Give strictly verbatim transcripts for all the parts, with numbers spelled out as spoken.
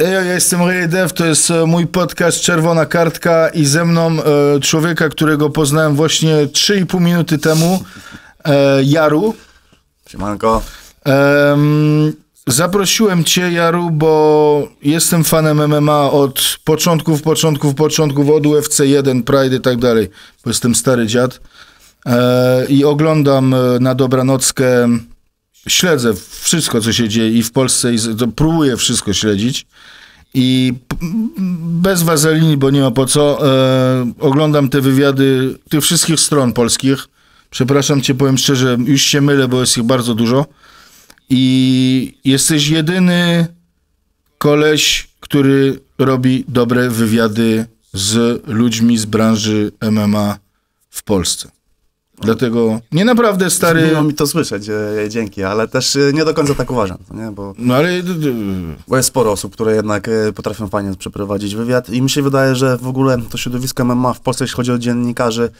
Ejo, ja jestem Rejedev, to jest mój podcast Czerwona Kartka i ze mną e, człowieka, którego poznałem właśnie trzy i pół minuty temu, e, Jaru. Siemanko. E, zaprosiłem cię, Jaru, bo jestem fanem M M A od początków, początków, początków, od U F C jeden, Pride i tak dalej, bo jestem stary dziad e, i oglądam na dobranockę. Śledzę wszystko, co się dzieje i w Polsce, i próbuję wszystko śledzić. I bez wazeliny, bo nie ma po co, e, oglądam te wywiady tych wszystkich stron polskich. Przepraszam cię, powiem szczerze, już się mylę, bo jest ich bardzo dużo. I jesteś jedyny koleś, który robi dobre wywiady z ludźmi z branży M M A w Polsce. Dlatego nie naprawdę stary... Miło mi to słyszeć, e, dzięki, ale też nie do końca tak uważam, nie? Bo, no ale... bo jest sporo osób, które jednak e, potrafią fajnie przeprowadzić wywiad i mi się wydaje, że w ogóle to środowisko M M A w Polsce, jeśli chodzi o dziennikarzy,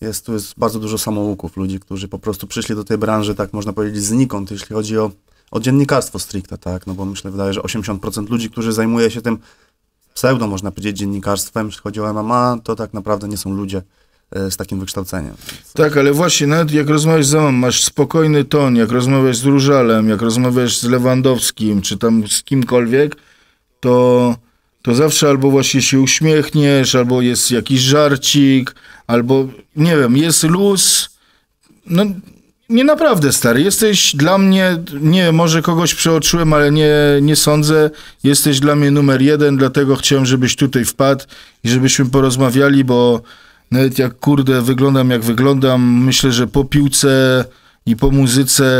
jest tu jest bardzo dużo samouków, ludzi, którzy po prostu przyszli do tej branży, tak można powiedzieć, znikąd, jeśli chodzi o, o dziennikarstwo stricte, tak? No bo myślę, wydaje, że osiemdziesiąt procent ludzi, którzy zajmuje się tym pseudo, można powiedzieć, dziennikarstwem, jeśli chodzi o M M A, to tak naprawdę nie są ludzie z takim wykształceniem. Tak, ale właśnie, nawet jak rozmawiasz ze mną, masz spokojny ton, jak rozmawiasz z Różalem, jak rozmawiasz z Lewandowskim, czy tam z kimkolwiek, to, to zawsze albo właśnie się uśmiechniesz, albo jest jakiś żarcik, albo, nie wiem, jest luz. No, nie naprawdę, stary, jesteś dla mnie, nie może kogoś przeoczyłem, ale nie, nie sądzę, jesteś dla mnie numer jeden, dlatego chciałem, żebyś tutaj wpadł i żebyśmy porozmawiali, bo nawet jak, kurde, wyglądam jak wyglądam, myślę, że po piłce i po muzyce,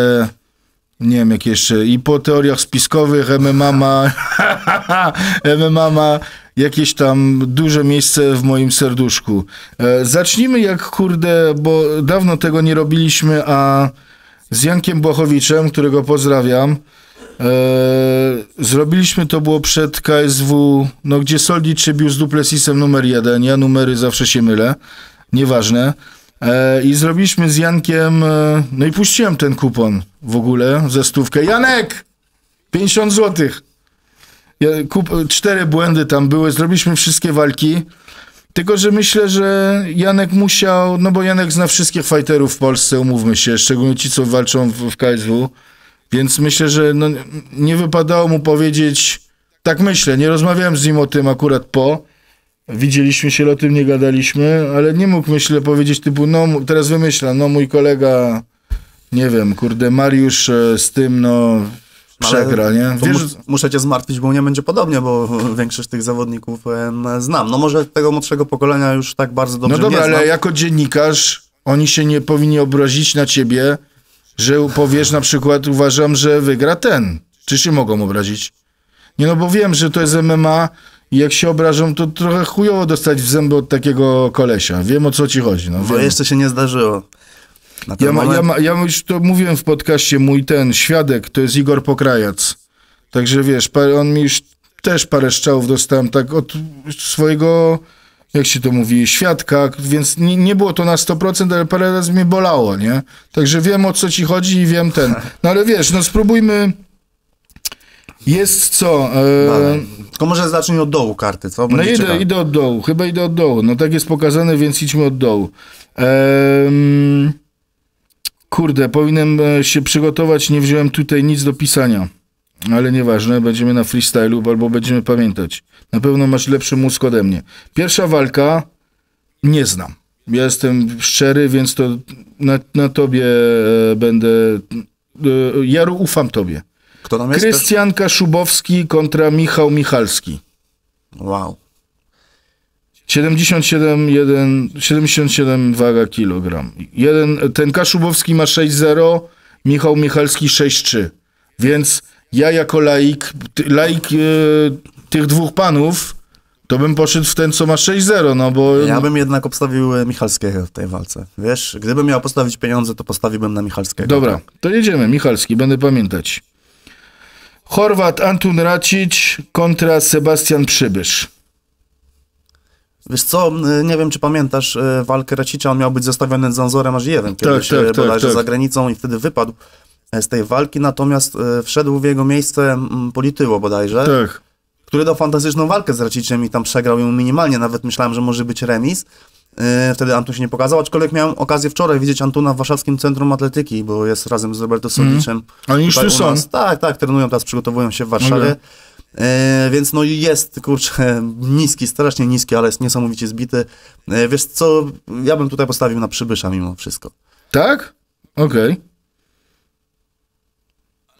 nie wiem jak jeszcze, i po teoriach spiskowych M M A ma, M M A ma jakieś tam duże miejsce w moim serduszku. E, zacznijmy jak, kurde, bo dawno tego nie robiliśmy, a z Jankiem Błachowiczem, którego pozdrawiam, e, zrobiliśmy to było przed K S W, no gdzie Soldić się bił z Duplessisem numer jeden, ja numery zawsze się mylę, nieważne, e, i zrobiliśmy z Jankiem, e, no i puściłem ten kupon w ogóle ze stówkę, Janek, pięćdziesiąt złotych, ja, kup, cztery błędy tam były, zrobiliśmy wszystkie walki, tylko że myślę, że Janek musiał, no bo Janek zna wszystkich fighterów w Polsce, umówmy się, szczególnie ci, co walczą w, w K S W. Więc myślę, że no, nie wypadało mu powiedzieć, tak myślę, nie rozmawiałem z nim o tym akurat po, widzieliśmy się, o tym nie gadaliśmy, ale nie mógł, myślę, powiedzieć typu, no teraz wymyślam, no mój kolega, nie wiem, kurde, Mariusz z tym, no przegra, nie? Wiesz, mus muszę cię zmartwić, bo u mnie będzie podobnie, bo większość tych zawodników em, znam. No może tego młodszego pokolenia już tak bardzo dobrze nie znam. No dobra, ale jako dziennikarz oni się nie powinni obrazić na ciebie, że powiesz na przykład, uważam, że wygra ten. Czy się mogą obrazić? Nie, no bo wiem, że to jest M M A i jak się obrażą, to trochę chujowo dostać w zęby od takiego kolesia. Wiem, o co ci chodzi. No, bo jeszcze się nie zdarzyło. Na ten ja, moment... ja, ma, ja już to mówiłem w podcaście, mój ten świadek, to jest Igor Pokrajac. Także wiesz, on mi już też parę strzałów dostałem tak od swojego, jak się to mówi, świadka, więc nie, nie było to na sto procent, ale parę razy mnie bolało, nie? Także wiem, o co ci chodzi i wiem ten. No ale wiesz, no spróbujmy, jest co... E... Tylko może zacznij od dołu karty, co? Bo no idę, ciekawe. idę od dołu, chyba idę od dołu. No tak jest pokazane, więc idźmy od dołu. Ehm... Kurde, powinienem się przygotować, nie wziąłem tutaj nic do pisania. Ale nieważne, będziemy na freestylu, albo będziemy pamiętać. Na pewno masz lepszy mózg ode mnie. Pierwsza walka, nie znam. Ja jestem szczery, więc to na, na tobie e, będę... E, Jaru, ufam tobie. Kto tam jest? Krystian Kaszubowski kontra Michał Michalski. Wow. siedemdziesiąt siedem, jeden, siedemdziesiąt siedem waga kilogram. Jeden, ten Kaszubowski ma sześć zero, Michał Michalski sześć trzy. Więc... Ja jako laik, laik yy, tych dwóch panów, to bym poszedł w ten, co ma sześć zero, no bo... Ja bym jednak obstawił Michalskiego w tej walce, wiesz? Gdybym miał postawić pieniądze, to postawiłbym na Michalskiego. Dobra, tak? To jedziemy, Michalski, będę pamiętać. Chorwat Antun Racic kontra Sebastian Przybysz. Wiesz co, nie wiem, czy pamiętasz walkę Racicza, on miał być zestawiony z Anzorem aż jeden, kiedyś tak, tak, bodajże tak, za tak. granicą i wtedy wypadł z tej walki, natomiast e, wszedł w jego miejsce m, Polityło bodajże, tak. który dał fantastyczną walkę z Raciciem i tam przegrał ją minimalnie, nawet myślałem, że może być remis. Wtedy Antun się nie pokazał, aczkolwiek miałem okazję wczoraj widzieć Antuna w warszawskim Centrum Atletyki, bo jest razem z Roberto Soldiczem. Mm. Oni już tu są. Tak, tak, trenują teraz, przygotowują się w Warszawie. Okay. E, więc no jest, kurczę, niski, strasznie niski, ale jest niesamowicie zbity. E, wiesz co, ja bym tutaj postawił na Przybysza mimo wszystko. Tak? Okej. Okay.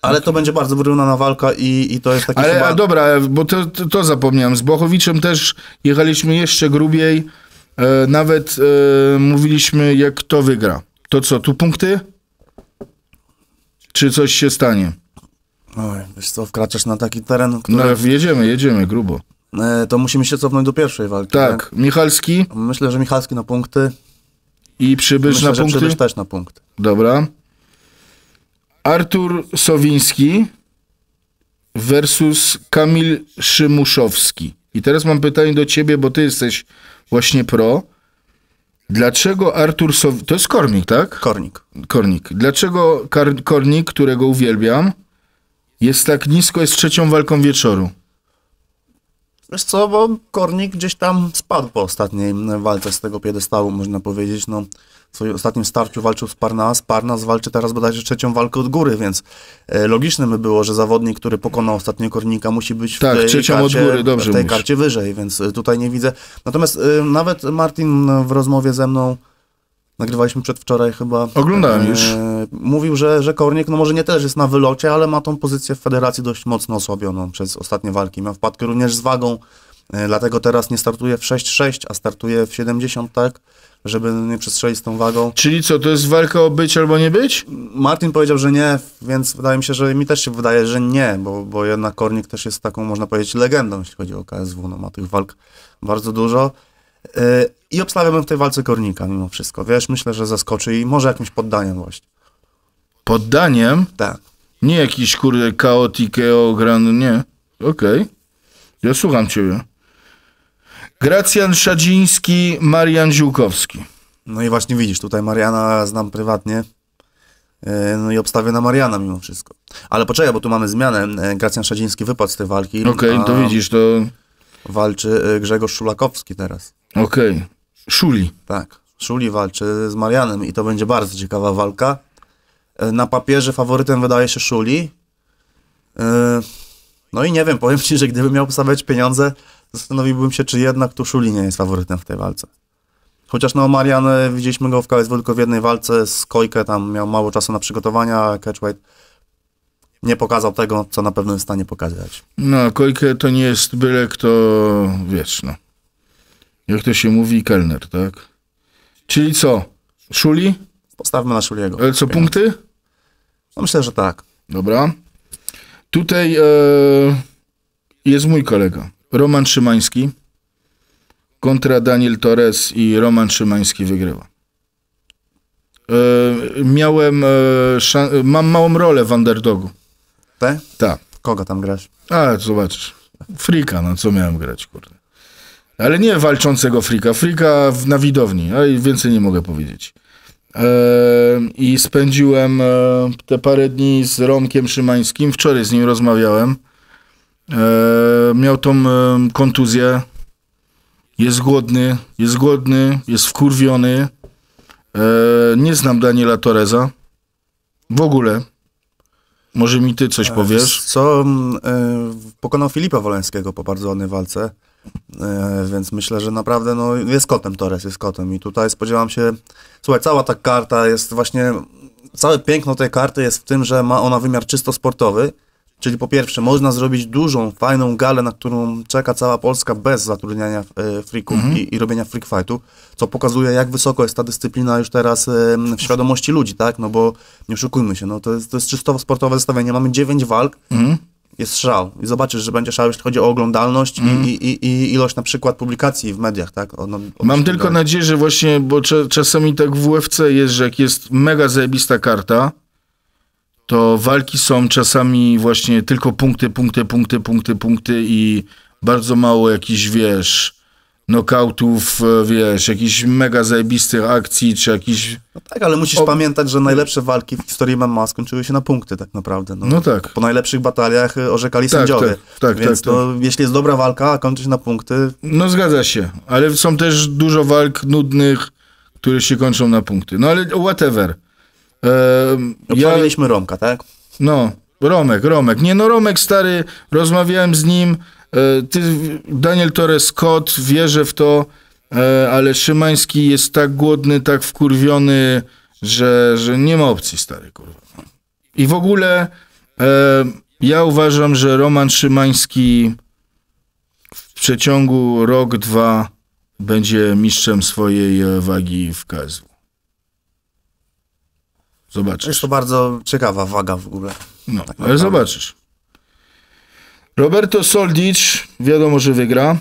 Ale to będzie bardzo wyrównana walka i, i to jest taki... Ale chyba... dobra, bo to, to, to zapomniałem. Z Błachowiczem też jechaliśmy jeszcze grubiej. E, nawet e, mówiliśmy, jak kto wygra. To co, tu punkty? Czy coś się stanie? Oj, wiesz co, wkraczasz na taki teren, który... No, jedziemy, jedziemy, grubo. E, to musimy się cofnąć do pierwszej walki. Tak, nie? Michalski? Myślę, że Michalski na punkty. I Przybysz Myślę, na że punkty? Przybysz też na punkty. Dobra. Artur Sowiński versus Kamil Szymuszowski. I teraz mam pytanie do ciebie, bo ty jesteś właśnie pro. Dlaczego Artur Sowiński... To jest Kornik, tak? Kornik. Kornik. Dlaczego Kar Kornik, którego uwielbiam, jest tak nisko, jest trzecią walką wieczoru? Wiesz co, bo Kornik gdzieś tam spadł po ostatniej walce z tego piedestału, można powiedzieć. No, w swoim ostatnim starciu walczył z Parnas. Parnas walczy teraz bodajże trzecią walkę od góry, więc logicznym by było, że zawodnik, który pokonał ostatnio Kornika, musi być w tak, tej, trzecią karcie, od góry, dobrze w tej karcie wyżej, więc tutaj nie widzę. Natomiast y, nawet Martin w rozmowie ze mną, nagrywaliśmy przedwczoraj chyba. Oglądałem już. E, mówił, że, że Kornik, no może nie też jest na wylocie, ale ma tą pozycję w federacji dość mocno osłabioną przez ostatnie walki. Miał wpadkę również z wagą, e, dlatego teraz nie startuje w sześć sześć, a startuje w siedemdziesiąt, tak? Żeby nie przestrzelić z tą wagą. Czyli co, to jest walka o być albo nie być? Martin powiedział, że nie, więc wydaje mi się, że mi też się wydaje, że nie, bo, bo jednak Kornik też jest taką, można powiedzieć, legendą, jeśli chodzi o K S W. No, ma tych walk bardzo dużo. I obstawiam w tej walce Kornika mimo wszystko. Wiesz, myślę, że zaskoczy i może jakimś poddaniem właśnie. Poddaniem? Tak. Nie jakiś, kurde, kaotikeo, gran, nie. Okej. Okay. Ja słucham ciebie. Gracjan Szadziński, Marian Dziukowski. No i właśnie widzisz, tutaj Mariana znam prywatnie. No i obstawię na Mariana mimo wszystko. Ale poczekaj, bo tu mamy zmianę. Gracjan Szadziński wypadł z tej walki. Okej, okay, a... to widzisz, to... Walczy Grzegorz Szulakowski teraz. Okej. Okay. Szuli. Tak. Szuli walczy z Marianem i to będzie bardzo ciekawa walka. Na papierze faworytem wydaje się Szuli. No i nie wiem, powiem ci, że gdybym miał postawiać pieniądze, zastanowiłbym się, czy jednak tu Szuli nie jest faworytem w tej walce. Chociaż no Marian, widzieliśmy go w K S W tylko w jednej walce z Kojke, tam miał mało czasu na przygotowania, catchweight nie pokazał tego, co na pewno jest w stanie pokazać. No, Kojkę to nie jest byle kto, wiesz, no. Jak to się mówi, kelner, tak? Czyli co? Szuli? Postawmy na Szuliego. Ale co, punkty? No, myślę, że tak. Dobra. Tutaj e, jest mój kolega. Roman Szymański kontra Daniel Torres i Roman Szymański wygrywa. E, miałem... E, mam małą rolę w underdogu. Te? Tak. Kogo tam grasz? A, zobacz. Frika, no co miałem grać, kurde. Ale nie walczącego frika. Frika na widowni. A i więcej nie mogę powiedzieć. Eee, I spędziłem e, te parę dni z Romkiem Szymańskim. Wczoraj z nim rozmawiałem. Eee, miał tą e, kontuzję. Jest głodny. Jest głodny. Jest wkurwiony. Eee, nie znam Daniela Torresa. W ogóle. Może mi ty coś powiesz? Co, y, pokonał Filipa Woleńskiego po bardzo ładnej walce, y, więc myślę, że naprawdę no, jest kotem Torres, jest kotem i tutaj spodziewam się, słuchaj, cała ta karta jest właśnie, całe piękno tej karty jest w tym, że ma ona wymiar czysto sportowy, czyli po pierwsze można zrobić dużą, fajną galę, na którą czeka cała Polska bez zatrudniania y, freaków mhm. i, i robienia freak fightu, co pokazuje, jak wysoko jest ta dyscyplina już teraz y, w świadomości ludzi, tak? No bo nie oszukujmy się, no to jest, to jest czysto sportowe zestawienie. Mamy dziewięć walk, mhm. jest szał i zobaczysz, że będzie szał, jeśli chodzi o oglądalność mhm. i, i, i ilość na przykład publikacji w mediach, tak? O, no, Mam tylko dalej. nadzieję, że właśnie, bo czasami tak w U F C jest, że jak jest mega zajebista karta, to walki są czasami właśnie tylko punkty, punkty, punkty, punkty, punkty i bardzo mało jakiś, wiesz, nokautów, wiesz, jakichś mega zajebistych akcji, czy jakiś... No tak, ale musisz o... pamiętać, że najlepsze walki w historii M M A skończyły się na punkty tak naprawdę. No, no tak. Po najlepszych bataliach orzekali tak, sędziowie. Tak, tak, Więc tak, to, tak. jeśli jest dobra walka, a kończy się na punkty... No zgadza się, ale są też dużo walk nudnych, które się kończą na punkty. No ale whatever. Ehm, Obstawiliśmy ja... Romka, tak? No, Romek, Romek. Nie no, Romek stary, rozmawiałem z nim... Ty, Daniel Torres Scott, wierzę w to, ale Szymański jest tak głodny, tak wkurwiony, że, że nie ma opcji, stary, kurwa. I w ogóle e, ja uważam, że Roman Szymański w przeciągu rok, dwa będzie mistrzem swojej wagi w K S W. Zobaczysz. Jest to bardzo ciekawa waga w ogóle. No, tak ale zobaczysz. Roberto Soldić, wiadomo, że wygra.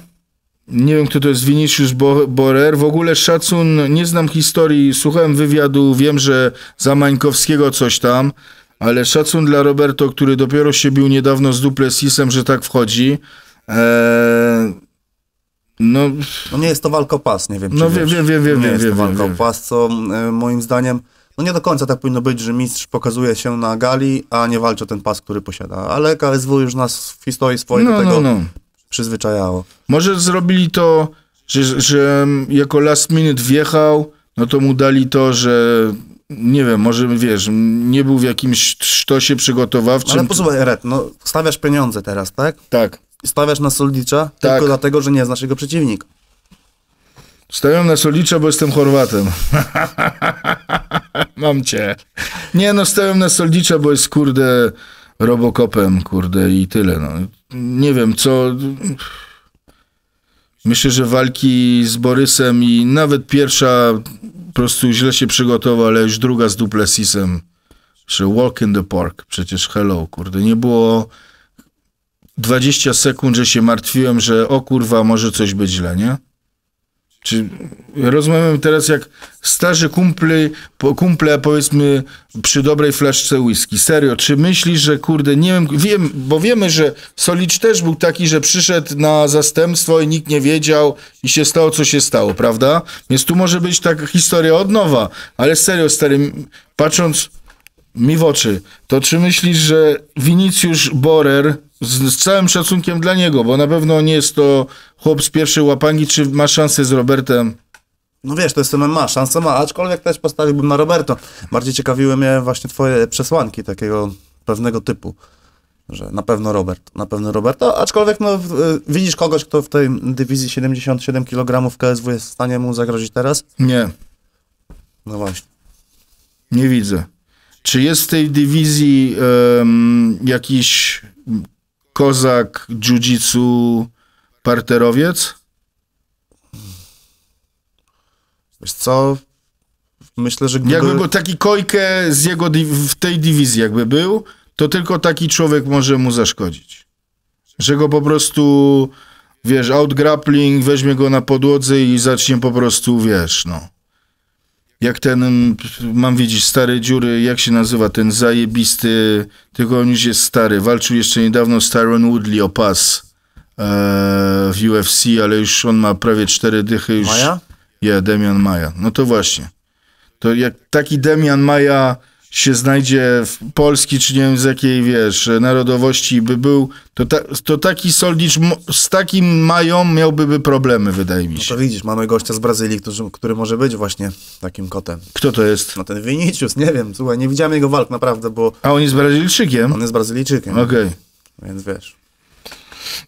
Nie wiem, kto to jest Vinicius Borer. W ogóle szacun, nie znam historii, słuchałem wywiadu, wiem, że za Mańkowskiego coś tam, ale szacun dla Roberto, który dopiero się bił niedawno z Duplessisem, że tak wchodzi. Eee, no... no nie jest to walka o pas, nie wiem. Czy no wiem, wiem, wiem, wiem. Nie wiem, jest wiem, to walka wiem, o pas, co y, moim zdaniem... No nie do końca tak powinno być, że mistrz pokazuje się na gali, a nie walczy o ten pas, który posiada. Ale K S W już nas w historii swojej no, do tego no, no. przyzwyczajało. Może zrobili to, że, że jako last minute wjechał, no to mu dali to, że nie wiem, może wiesz, nie był w jakimś sztosie przygotowawczym. No ale posłuchaj, Red, no stawiasz pieniądze teraz, tak? Tak. Stawiasz na Soldicza tak. tylko dlatego, że nie znasz jego przeciwnika. Stawiam na Soldicza, bo jestem Chorwatem. Mam cię. Nie no, stawiam na Soldicza, bo jest kurde Robocopem, kurde i tyle. No. Nie wiem, co... Myślę, że walki z Borysem i nawet pierwsza po prostu źle się przygotował, ale już druga z Duplessisem. Że walk in the park. Przecież hello, kurde. Nie było dwadzieścia sekund, że się martwiłem, że o kurwa, może coś być źle, nie? Czy rozmawiam teraz jak starzy kumpli, kumple, powiedzmy, przy dobrej flaszce whisky. Serio, czy myślisz, że kurde, nie wiem, wiem, bo wiemy, że Solidz też był taki, że przyszedł na zastępstwo i nikt nie wiedział i się stało, co się stało, prawda? Więc tu może być taka historia od nowa, ale serio, stary, patrząc mi w oczy, to czy myślisz, że Vinicius Borer, z, z całym szacunkiem dla niego, bo na pewno nie jest to chłop z pierwszej łapangi, czy ma szansę z Robertem? No wiesz, to jest M M A, szansa ma, aczkolwiek też postawiłbym na Roberto. Bardziej ciekawiły mnie właśnie twoje przesłanki takiego pewnego typu, że na pewno Robert, na pewno Roberto, aczkolwiek no, widzisz kogoś, kto w tej dywizji siedemdziesiąt siedem kilogramów w K S W jest w stanie mu zagrozić teraz? Nie. No właśnie. Nie widzę. Czy jest w tej dywizji um, jakiś kozak, jiu-jitsu, parterowiec? Wiesz co? Myślę, że gdyby... Jakby był taki Kojke z jego w tej dywizji jakby był, to tylko taki człowiek może mu zaszkodzić. Że go po prostu, wiesz, outgrappling, weźmie go na podłodze i zacznie po prostu, wiesz, no. Jak ten, mam wiedzieć, stary dziury, jak się nazywa, ten zajebisty, tylko on już jest stary, walczył jeszcze niedawno z Tyron Woodley o pas e, w U F C, ale już on ma prawie cztery dychy. Już... Maja? Ja, yeah, Demian Maja. No to właśnie. To jak taki Demian Maja się znajdzie w Polski, czy nie wiem z jakiej, wiesz, narodowości by był, to, ta, to taki Soldić z takim Mają miałby by problemy, wydaje mi się. No to widzisz, mamy gościa z Brazylii, który, który może być właśnie takim kotem. Kto to jest? No ten Vinicius, nie wiem, słuchaj, nie widziałem jego walk naprawdę, bo... A on jest Brazylijczykiem? On jest Brazylijczykiem. Okej. Okay. Więc wiesz...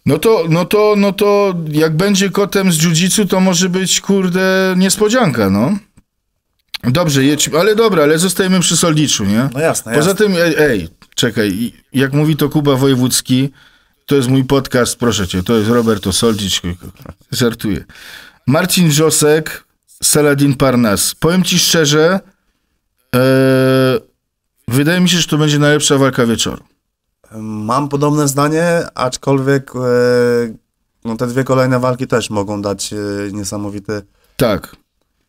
No to, no to, no to jak będzie kotem z jiu-jitsu, to może być, kurde, niespodzianka, no. Dobrze, jedź, ale dobra, ale zostajemy przy Soldiczu, nie? No jasne, Poza jasne. tym, ej, ej, czekaj, jak mówi to Kuba Wojewódzki, to jest mój podcast, proszę cię, to jest Roberto Soldić, żartuję. Marcin Rzosek, Saladin Parnas. Powiem ci szczerze, ee, wydaje mi się, że to będzie najlepsza walka wieczoru. Mam podobne zdanie, aczkolwiek e, no te dwie kolejne walki też mogą dać e, niesamowity... Tak.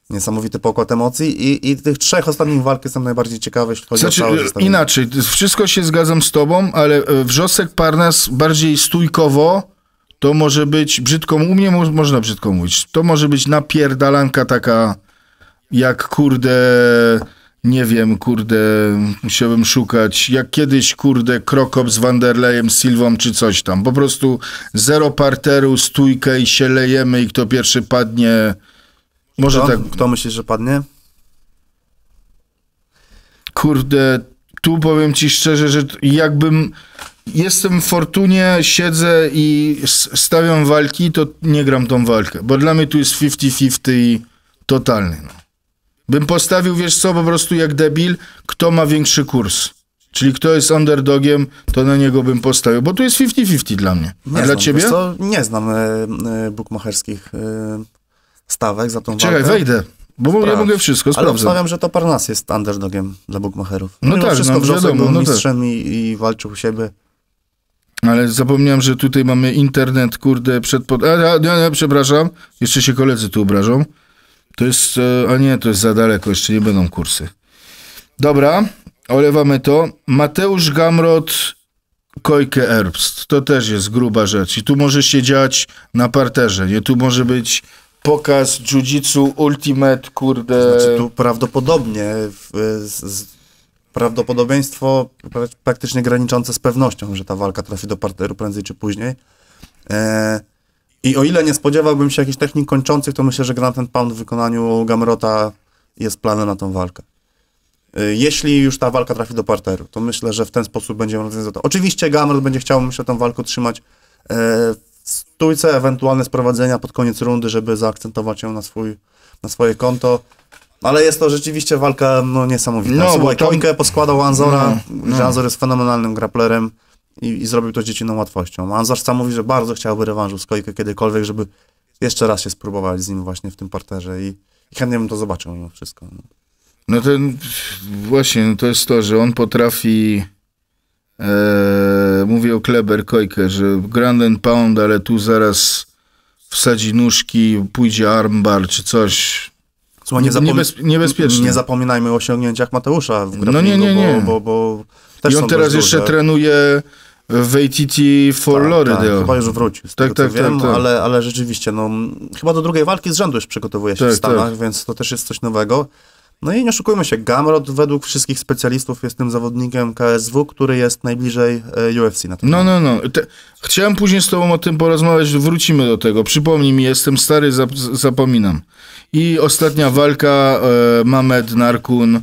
Niesamowity pokład emocji i, i tych trzech ostatnich walk jestem najbardziej ciekawy, jeśli chodzi znaczy, o całe zestawienie. Inaczej, wszystko się zgadzam z tobą, ale Wrzosek Parnas bardziej stójkowo to może być, brzydko, u mnie mo można brzydko mówić, to może być napierdalanka taka, jak kurde, nie wiem, kurde, musiałem szukać, jak kiedyś, kurde, Krokop z Wanderlejem, z Silwą czy coś tam. Po prostu zero parteru, stójkę i się lejemy i kto pierwszy padnie. Może kto? Tak. Kto myślisz, że padnie? Kurde, tu powiem ci szczerze, że jakbym... Jestem w Fortunie, siedzę i stawiam walki, to nie gram tą walkę, bo dla mnie tu jest fifty fifty i totalny. No. Bym postawił, wiesz co, po prostu jak debil, kto ma większy kurs. Czyli kto jest underdogiem, to na niego bym postawił, bo tu jest fifty fifty dla mnie. A nie dla znam, ciebie? Co, nie znam e, e, bukmacherskich e, stawek za tą walkę. Czekaj, wejdę. Bo Sprawdź. ja mogę wszystko, sprawdzę. Ale obstawiam, że to Parnas jest underdogiem dla bukmacherów. No tak, wszystko no, wiadomo, był no mistrzem tak. i, i walczył u siebie. Ale zapomniałem, że tutaj mamy internet, kurde, przed... Pod... A, nie, nie, przepraszam, jeszcze się koledzy tu obrażą. To jest... A nie, to jest za daleko, jeszcze nie będą kursy. Dobra, olewamy to. Mateusz Gamrod, Kojke Erbst. To też jest gruba rzecz. I tu może się dziać na parterze, nie? Tu może być... Pokaz jiu-jitsu, ultimate, kurde... To znaczy tu prawdopodobnie, z, z, prawdopodobieństwo pra, praktycznie graniczące z pewnością, że ta walka trafi do parteru prędzej czy później. E, I o ile nie spodziewałbym się jakichś technik kończących, to myślę, że Grand and Pound w wykonaniu Gamrota jest planem na tą walkę. E, jeśli już ta walka trafi do parteru, to myślę, że w ten sposób będziemy rozwiązać to. Oczywiście Gamrot będzie chciał, myślę, tą walkę trzymać e, stójce, ewentualne sprowadzenia pod koniec rundy, żeby zaakcentować ją na, swój, na swoje konto. Ale jest to rzeczywiście walka no, niesamowita. No, Słuchaj, tam... Kojkę poskładał Anzora, no, no. Anzor jest fenomenalnym grapplerem i, i zrobił to z dziecinną łatwością. Anzor sam mówi, że bardzo chciałby rewanżu z Kojkę kiedykolwiek, żeby jeszcze raz się spróbować z nim właśnie w tym parterze i, i chętnie bym to zobaczył mimo wszystko. No, no ten właśnie to jest to, że on potrafi... Eee, mówię o Kleber Kojke, że Grand and Pound, ale tu zaraz wsadzi nóżki, pójdzie armbar czy coś. Słuchaj, nie niebez, niebezpieczne. Nie zapominajmy o osiągnięciach Mateusza w grapplingu, no nie, nie, nie. Bo, bo, bo też I on teraz jeszcze duże. trenuje w A T T for tak, Lorydale. Tak, chyba już wrócił, z tak, tego, tak, co tak, wiem, tak, tak. Ale, ale rzeczywiście, no, chyba do drugiej walki z rzędu już przygotowuje się tak, w Stanach, tak. więc to też jest coś nowego. No i nie oszukujmy się, Gamrod według wszystkich specjalistów jest tym zawodnikiem K S W, który jest najbliżej U F C na ten No, moment. no, no. Te, chciałem później z tobą o tym porozmawiać, wrócimy do tego. Przypomnij mi, jestem stary, zap, zapominam. I ostatnia walka, e, Mamed Narkun, e,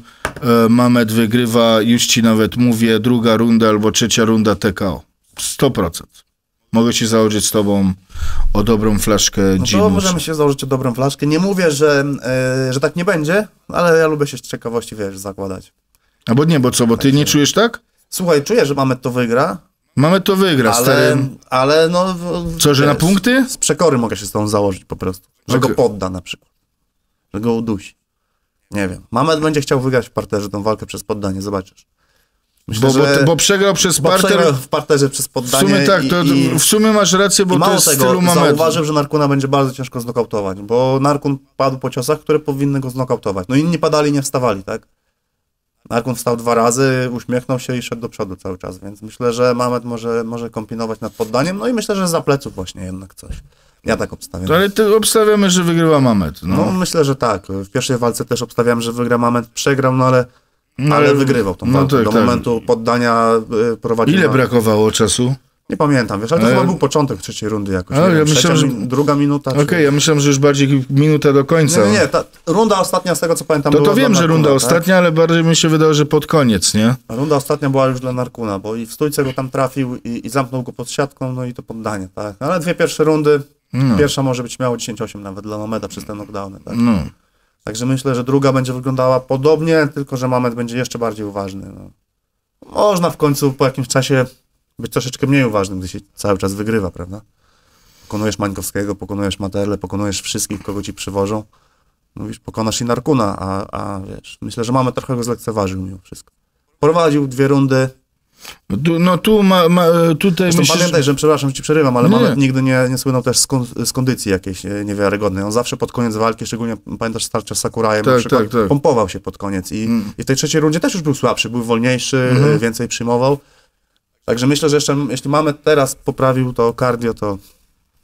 Mamed wygrywa, już ci nawet mówię, druga runda albo trzecia runda T K O. sto procent. Mogę się założyć z tobą o dobrą flaszkę dżinu. No to możemy się założyć o dobrą flaszkę. Nie mówię, że, yy, że tak nie będzie, ale ja lubię się z ciekawości, wiesz, zakładać. A bo nie, bo co, bo ty tak nie się... czujesz tak? Słuchaj, czuję, że Mamed to wygra. Mamed to wygra, ale, stary. Ale no... W, co, że wiesz, na punkty? Z przekory mogę się z tą założyć po prostu. Że okay. go podda na przykład. Że go udusi. Nie wiem. Mamed będzie chciał wygrać w parterze tą walkę przez poddanie, zobaczysz. Myślę, bo, bo, bo przegrał przez bo parter. Przegrał w parterze przez poddanie. W sumie tak, to i, w sumie masz rację, bo to jest tego, stylu Mamedu. Zauważył, że Narkuna będzie bardzo ciężko znokautować, bo Narkun padł po ciosach, które powinny go znokautować. No inni padali, nie wstawali, tak? Narkun wstał dwa razy, uśmiechnął się i szedł do przodu cały czas, więc myślę, że Mamed może, może kombinować nad poddaniem, no i myślę, że za pleców właśnie jednak coś. Ja tak obstawiam. Ale ty obstawiamy, że wygrywa Mamed. No. no myślę, że tak. W pierwszej walce też obstawiam, że wygra Mamed. Przegrał, no ale... No, ale wygrywał tą no walkę. Tak, do tak. momentu poddania y, prowadziła. Ile brakowało czasu? Nie pamiętam, wiesz, ale to ale... chyba był początek trzeciej rundy jakoś. Ale ja wiem, myślałem, trzecia, że... Druga minuta. Okej, okay, czy... ja myślałem, że już bardziej minuta do końca. Nie, nie, ta runda ostatnia z tego, co pamiętam, to, była to wiem, że Narkuna, runda tak? ostatnia, ale bardziej mi się wydało, że pod koniec, nie? Runda ostatnia była już dla Narkuna, bo i w stójce go tam trafił i, i zamknął go pod siatką, no i to poddanie, tak? Ale dwie pierwsze rundy, no. pierwsza może być miało dziesięć osiem nawet dla Mameda przez ten knockdown, tak? No. Także myślę, że druga będzie wyglądała podobnie, tylko że Mamed będzie jeszcze bardziej uważny. No. Można w końcu po jakimś czasie być troszeczkę mniej uważnym, gdy się cały czas wygrywa, prawda? Pokonujesz Mańkowskiego, pokonujesz Materlę, pokonujesz wszystkich, kogo ci przywożą. Mówisz, pokonasz i Narkuna, a, a wiesz, myślę, że Mamed trochę go zlekceważył mimo wszystko. Prowadził dwie rundy. Tu, no tu, ma, ma, tutaj myślisz... Pamiętaj, że, przepraszam, że ci przerywam, ale Mamed nigdy nie, nie słynął też z, kon, z kondycji jakiejś niewiarygodnej. On zawsze pod koniec walki, szczególnie pamiętasz starcia z Sakurajem, tak, na przykład, tak, tak. pompował się pod koniec. I, mm. I w tej trzeciej rundzie też już był słabszy, był wolniejszy, mm. więcej przyjmował. Także myślę, że jeszcze, jeśli Mamed teraz poprawił to cardio, to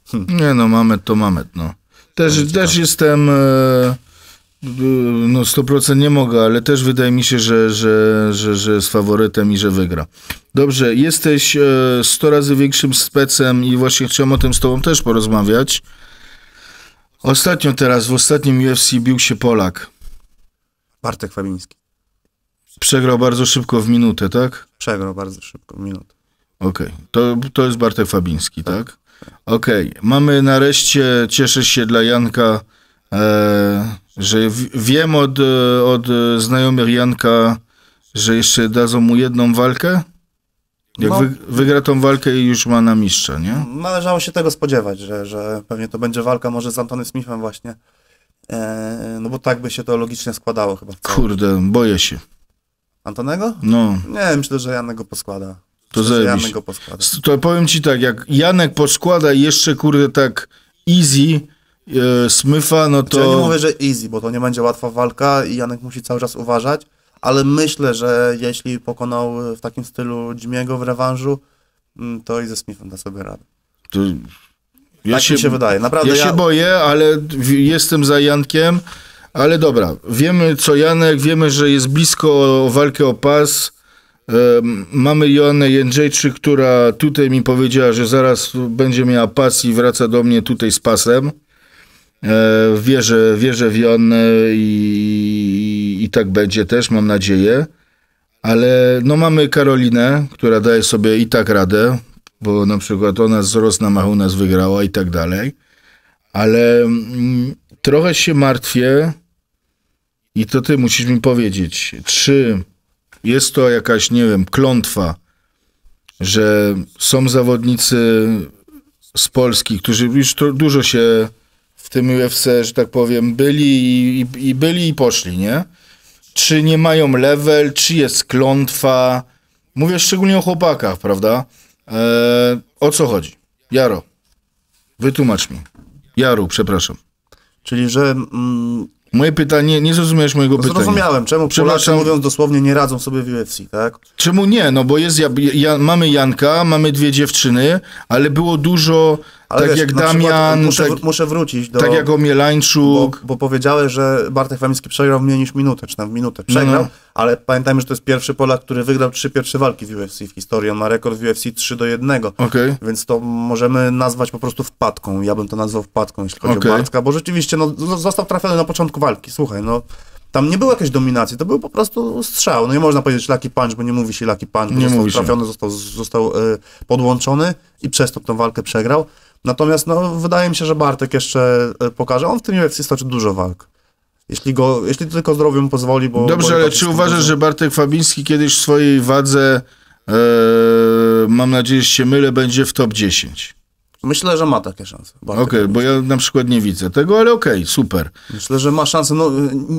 Hmm. Nie no, Mamed to Mamed, no. Też, też tak. jestem... E... No sto procent nie mogę, ale też wydaje mi się, że, że, że, że jest faworytem i że wygra. Dobrze, jesteś sto razy większym specem i właśnie chciałem o tym z tobą też porozmawiać. Ostatnio teraz, w ostatnim U F C bił się Polak. Bartek Fabiński. Przegrał bardzo szybko w minutę, tak? Przegrał bardzo szybko w minutę. Okej, okay. to, to jest Bartek Fabiński, tak? tak? tak. Okej, okay. Mamy nareszcie, cieszę się dla Janka, e... że wiem od, od znajomych Janka, że jeszcze dadzą mu jedną walkę. Jak no, wy, wygra tą walkę i już ma na mistrza, nie? Należało się tego spodziewać, że, że pewnie to będzie walka może z Antonem Smithem właśnie. E, no bo tak by się to logicznie składało chyba. Kurde, boję się. Antonego? No. Nie, myślę, że Janek go poskłada. To myślę, że Janek go poskłada. To powiem ci tak, jak Janek poskłada jeszcze kurde tak easy Smyfa, no to... Znaczy, ja nie mówię, że easy, bo to nie będzie łatwa walka i Janek musi cały czas uważać, ale myślę, że jeśli pokonał w takim stylu Jimiego w rewanżu, to i ze Smithem da sobie radę. To... Ja tak się... mi się wydaje. Naprawdę ja, ja się boję, ale jestem za Jankiem, ale dobra, wiemy co Janek, wiemy, że jest blisko o walkę o pas. Um, mamy Joannę Jędrzejczyk, która tutaj mi powiedziała, że zaraz będzie miała pas i wraca do mnie tutaj z pasem. Wierzę, wierzę w Joannę i, i tak będzie też, mam nadzieję. Ale no mamy Karolinę, która daje sobie i tak radę, bo na przykład ona z Rosna Machunas wygrała i tak dalej. Ale mm, trochę się martwię i to ty musisz mi powiedzieć, czy jest to jakaś, nie wiem, klątwa, że są zawodnicy z Polski, którzy już to, dużo się... w tym U F C, że tak powiem, byli i, i, i byli i poszli, nie? Czy nie mają level, czy jest klątwa? Mówię szczególnie o chłopakach, prawda? Eee, o co chodzi? Jaro, wytłumacz mi. Jaru, przepraszam. Czyli, że... Mm, moje pytanie, nie zrozumiałeś mojego pytania. Zrozumiałem, czemu Polacy, mówiąc dosłownie, nie radzą sobie w U F C, tak? Czemu nie? No bo jest, ja, ja, mamy Janka, mamy dwie dziewczyny, ale było dużo... Ale tak wiesz, jak Damian, muszę, tak, muszę wrócić do... Tak jak Omielańczuk. Bo, bo powiedziałeś, że Bartek Fabiński przegrał mniej niż minutę, czy tam w minutę przegrał, no. Ale pamiętajmy, że to jest pierwszy Polak, który wygrał trzy pierwsze walki w U F C w historii. On ma rekord w U F C trzy do jednego, okay. Więc to możemy nazwać po prostu wpadką. Ja bym to nazwał wpadką, jeśli chodzi okay. o Bartka, bo rzeczywiście no, został trafiony na początku walki. Słuchaj, no... Tam nie było jakiejś dominacji, to był po prostu strzał. No nie można powiedzieć lucky punch, bo nie mówi się lucky punch, bo nie został trafiony, został, został yy, podłączony i przez to tą walkę przegrał. Natomiast no, wydaje mi się, że Bartek jeszcze pokaże. On w tym U F C stoczy dużo walk. Jeśli, go, jeśli tylko zdrowie mu pozwoli, bo... Dobrze, bo ale czy uważasz, dużo... że Bartek Fabiński kiedyś w swojej wadze, yy, mam nadzieję, że się mylę, będzie w top dziesięć? Myślę, że ma takie szanse. Okej, okay, bo ja na przykład nie widzę tego, ale okej, okay, super. Myślę, że ma szansę. No,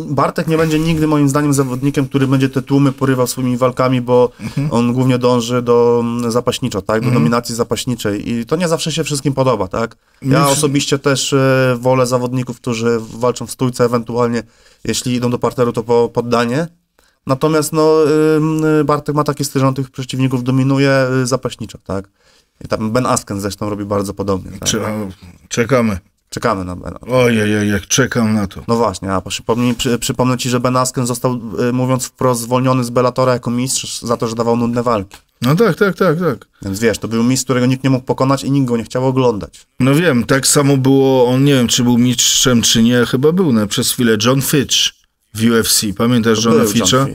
Bartek nie będzie nigdy moim zdaniem zawodnikiem, który będzie te tłumy porywał swoimi walkami, bo mhm. on głównie dąży do zapaśniczo, tak? Do mhm. dominacji zapaśniczej i to nie zawsze się wszystkim podoba, tak? Ja osobiście też wolę zawodników, którzy walczą w stójce, ewentualnie jeśli idą do parteru, to po poddanie. Natomiast no, Bartek ma taki styl, że on tych przeciwników dominuje zapaśniczo, tak? I tam Ben Askren zresztą robi bardzo podobnie. Tak? Czekamy. Czekamy na Ben Askren. Ojej, jak czekam na to. No właśnie, a przypomnij, przy, przypomnę ci, że Ben Askren został, mówiąc wprost, zwolniony z Bellatora jako mistrz za to, że dawał nudne walki. No tak, tak, tak, tak. Więc wiesz, to był mistrz, którego nikt nie mógł pokonać i nikt go nie chciał oglądać. No wiem, tak samo było, on nie wiem, czy był mistrzem, czy nie, chyba był no, przez chwilę John Fitch w U F C. Pamiętasz Johna Fitcha?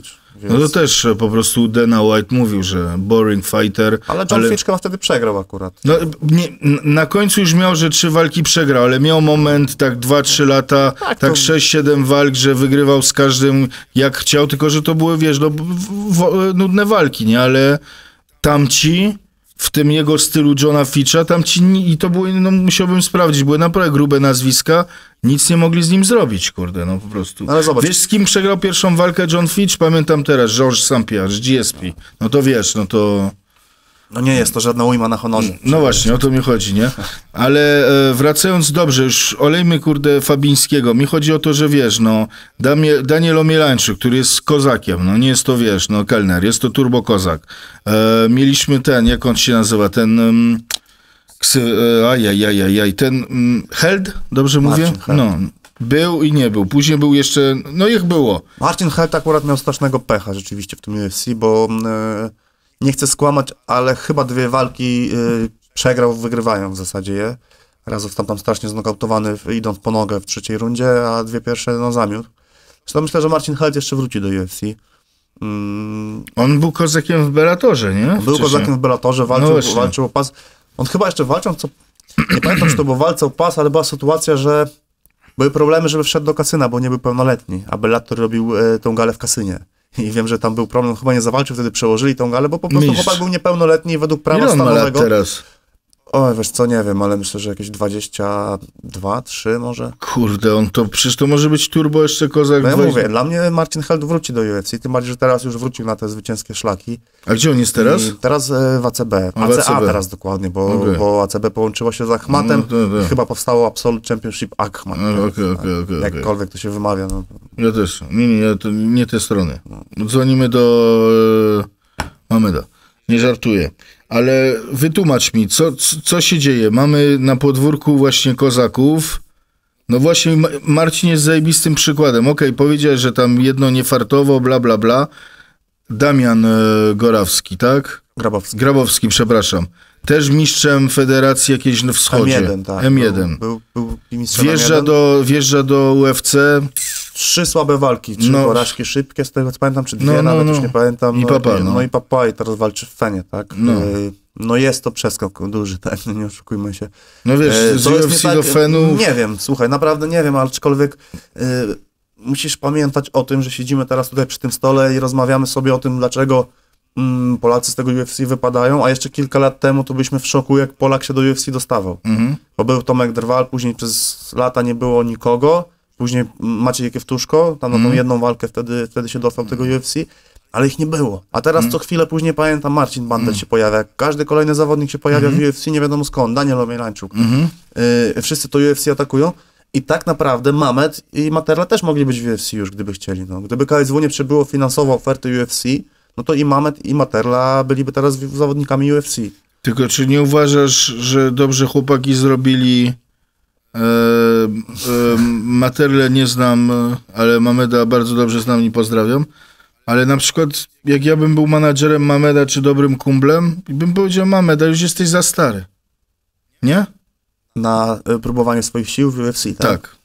No to też po prostu Dana White mówił, że boring fighter. Ale John ale... Fitchka wtedy przegrał akurat. No, nie, na końcu już miał, że trzy walki przegrał, ale miał moment, tak dwa trzy lata, tak, tak to... sześć siedem walk, że wygrywał z każdym jak chciał, tylko że to były, wiesz, no, nudne walki, nie? Ale tamci, w tym jego stylu Johna Fitcha, tamci, i to były, no musiałbym sprawdzić, były naprawdę grube nazwiska, nic nie mogli z nim zrobić, kurde, no po prostu. Ale zobacz. Wiesz, z kim przegrał pierwszą walkę John Fitch? Pamiętam teraz, Georges Saint Pierre, G S P. No to wiesz, no to... No nie jest to żadna ujma na honorze. No właśnie, o to mi chodzi, nie? Ale e, wracając, dobrze, już olejmy, kurde, Fabińskiego. Mi chodzi o to, że wiesz, no, Damie, Daniel Omielańczyk, który jest kozakiem, no nie jest to, wiesz, no, kelner, jest to turbo kozak. E, mieliśmy ten, jak on się nazywa, ten... Um, Ksy, ajajajajaj, ten mm, Held, dobrze Marcin mówię? Held. No, był i nie był. Później był jeszcze, no ich było. Marcin Held akurat miał strasznego pecha rzeczywiście w tym U F C, bo e, nie chcę skłamać, ale chyba dwie walki e, przegrał, wygrywają w zasadzie je. Raz został tam strasznie znokautowany, idąc po nogę w trzeciej rundzie, a dwie pierwsze no zamiótł. Zresztą myślę, że Marcin Held jeszcze wróci do U F C. Mm. On był kozakiem w Bellatorze, nie? Wcześniej. Był kozakiem w Bellatorze, walczył, no walczył o pas. On chyba jeszcze walczył, co... nie pamiętam, czy to był walce o pas, ale była sytuacja, że były problemy, żeby wszedł do kasyna, bo nie był pełnoletni, a Bellator robił e, tą galę w kasynie. I wiem, że tam był problem, chyba nie zawalczył, wtedy przełożyli tą galę, bo po prostu Mistrz. chłopak był niepełnoletni i według prawa Ile stanowego... Ile on ma lat teraz? Oj, wiesz co, nie wiem, ale myślę, że jakieś dwadzieścia dwa, trzy może. Kurde, on to, przecież to może być turbo jeszcze kozak. No ja mówię, dla mnie Marcin Held wróci do U F C, tym bardziej, że teraz już wrócił na te zwycięskie szlaki. A gdzie on jest teraz? I teraz w A C B, A C A teraz dokładnie, bo, okay. bo A C B połączyło się z Achmatem, no, no, no. chyba powstało Absolute Championship Achmat. No, okay, okay, okay, jakkolwiek okay. to się wymawia. No. Ja też, nie, nie, to nie te strony. Dzwonimy do e, Mameda. Nie żartuję, ale wytłumacz mi, co, co się dzieje? Mamy na podwórku właśnie kozaków. No właśnie Marcin jest zajebistym przykładem. Okej, okay, powiedziałeś, że tam jedno niefartowo, bla, bla, bla. Damian Gorawski, tak? Grabowski. Grabowski, przepraszam. Też mistrzem federacji jakiejś na wschodzie. M jeden, tak. M jeden. Był, był, był mistrzem wjeżdża M jeden. Do, wjeżdża do U F C. Trzy słabe walki, trzy no. porażki szybkie, z tego co pamiętam, czy dwie, no, no, nawet no. już nie pamiętam. I papa, no. no i papa, i teraz walczy w Fenie, tak? No, no jest to przeskok duży, tak? Nie oszukujmy się. No wiesz, z to U F C tak, do Fenu... Nie wiem, słuchaj, naprawdę nie wiem, aczkolwiek y, musisz pamiętać o tym, że siedzimy teraz tutaj przy tym stole i rozmawiamy sobie o tym, dlaczego mm, Polacy z tego U F C wypadają, a jeszcze kilka lat temu to byliśmy w szoku, jak Polak się do U F C dostawał. Mhm. Bo był Tomek Drwal, później przez lata nie było nikogo. Później Maciej Kiewtuszko, tam mm. na tą jedną walkę wtedy, wtedy się dostał tego U F C, ale ich nie było. A teraz mm. co chwilę później, pamiętam, Marcin Bandel mm. się pojawia, każdy kolejny zawodnik się pojawia mm. w U F C, nie wiadomo skąd, Daniel Omielańczuk. Mm. Yy, wszyscy to U F C atakują i tak naprawdę Mamed i Materla też mogli być w U F C już, gdyby chcieli. No. Gdyby K S W nie przebyło finansowo oferty U F C, no to i Mamed i Materla byliby teraz zawodnikami U F C. Tylko czy nie uważasz, że dobrze chłopaki zrobili... E, e, Materle nie znam, ale Mameda bardzo dobrze znam i pozdrawiam. Ale na przykład, jak ja bym był menadżerem Mameda czy dobrym kumplem, bym powiedział: Mameda, już jesteś za stary. Nie? Na y, próbowanie swoich sił w U F C, tak? Tak.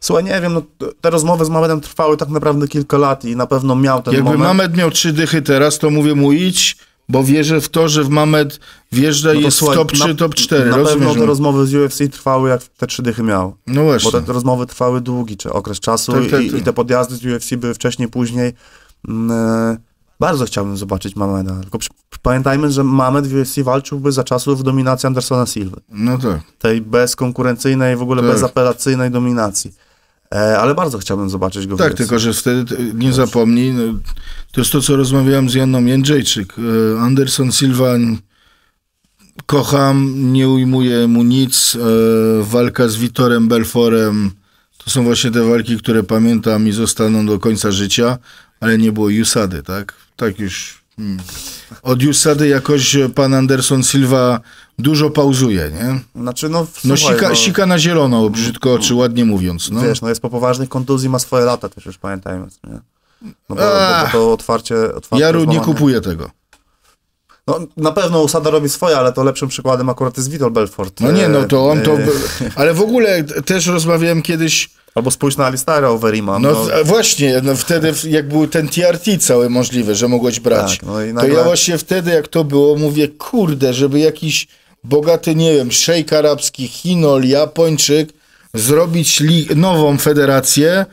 Słuchaj, nie wiem, no, te rozmowy z Mamedem trwały tak naprawdę kilka lat i na pewno miał ten Jakby moment. Jakby Mamed miał trzy dychy teraz, to mówię mu: idź. Bo wierzę w to, że w Mamed wjeżdża i no to, jest słuchaj, top trzy, top cztery. Na rozumiesz? Pewno te rozmowy z U F C trwały, jak te trzy dychy miał. No właśnie. Bo te rozmowy trwały długi czy okres czasu tak, tak, i, tak. i te podjazdy z U F C były wcześniej, później. Mm, bardzo chciałbym zobaczyć Mameda. Tylko pamiętajmy, że Mamed w U F C walczyłby za czasów dominacji Andersona Silva. No tak. Tej bezkonkurencyjnej, w ogóle tak. bezapelacyjnej dominacji. E, ale bardzo chciałbym zobaczyć go. Tak, w tylko że wtedy, nie Wiesz. zapomnij, no, to jest to, co rozmawiałem z Janną Jędrzejczyk. E, Anderson Silva kocham, nie ujmuję mu nic. E, walka z Vitorem Belforem, to są właśnie te walki, które pamiętam i zostaną do końca życia, ale nie było Usady, tak? Tak już... Hmm. Od Usady jakoś pan Anderson Silva dużo pauzuje, nie? Znaczy, no, no, słuchaj, sika, no sika na zielono, brzydko czy ładnie mówiąc. No. Wiesz, no jest po poważnych kontuzji, ma swoje lata też już, pamiętajmy. Nie? No bo, bo, bo to otwarcie... otwarcie Jaru nie kupuje tego. No, na pewno Usada robi swoje, ale to lepszym przykładem akurat jest Vitor Belfort. No nie, no to on to... Ale w ogóle też rozmawiałem kiedyś... Albo spójrz na Alistaira Overeema. No, no właśnie, no wtedy jak był ten T R T cały możliwy, że mogłeś brać, tak, no i nagle... to ja właśnie wtedy jak to było, mówię, kurde, żeby jakiś bogaty, nie wiem, szejk arabski, Chinol, Japończyk, zrobić nową federację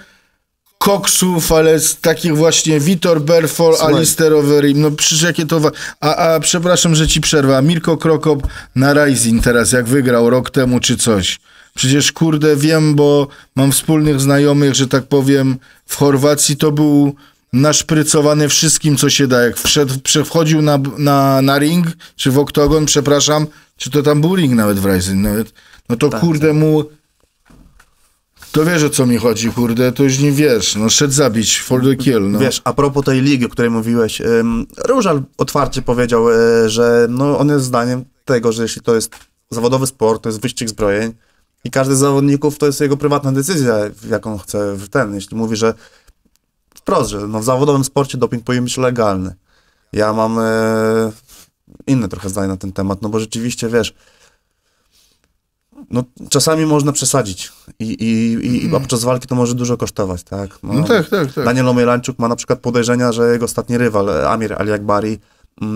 koksów, ale z takich właśnie Vitor Belfort, Alistair Overeem, no przecież jakie to... A, a przepraszam, że ci przerwę, Mirko Krokop na Rising teraz, jak wygrał rok temu czy coś. Przecież, kurde, wiem, bo mam wspólnych znajomych, że tak powiem, w Chorwacji to był naszprycowany wszystkim, co się da. Jak wszedł, przechodził na, na, na ring, czy w oktagon, przepraszam, czy to tam był ring nawet w Rising, nawet, no to tak, kurde tak. mu... To wiesz, o co mi chodzi, kurde, to już nie wiesz, no szedł zabić, for the kill, no. Wiesz, a propos tej ligi, o której mówiłeś, ym, Różal otwarcie powiedział, y, że no on jest zdaniem tego, że jeśli to jest zawodowy sport, to jest wyścig zbrojeń i każdy z zawodników to jest jego prywatna decyzja, jaką chce w ten. Jeśli mówi, że wprost, że no w zawodowym sporcie doping powinien być legalny. Ja mam e, inne trochę zdanie na ten temat, no bo rzeczywiście, wiesz, no czasami można przesadzić i, i, i, mm. i podczas walki to może dużo kosztować, tak? No, no tak, tak, tak. Daniel Omejlańczuk ma na przykład podejrzenia, że jego ostatni rywal, Amir Aliakbari,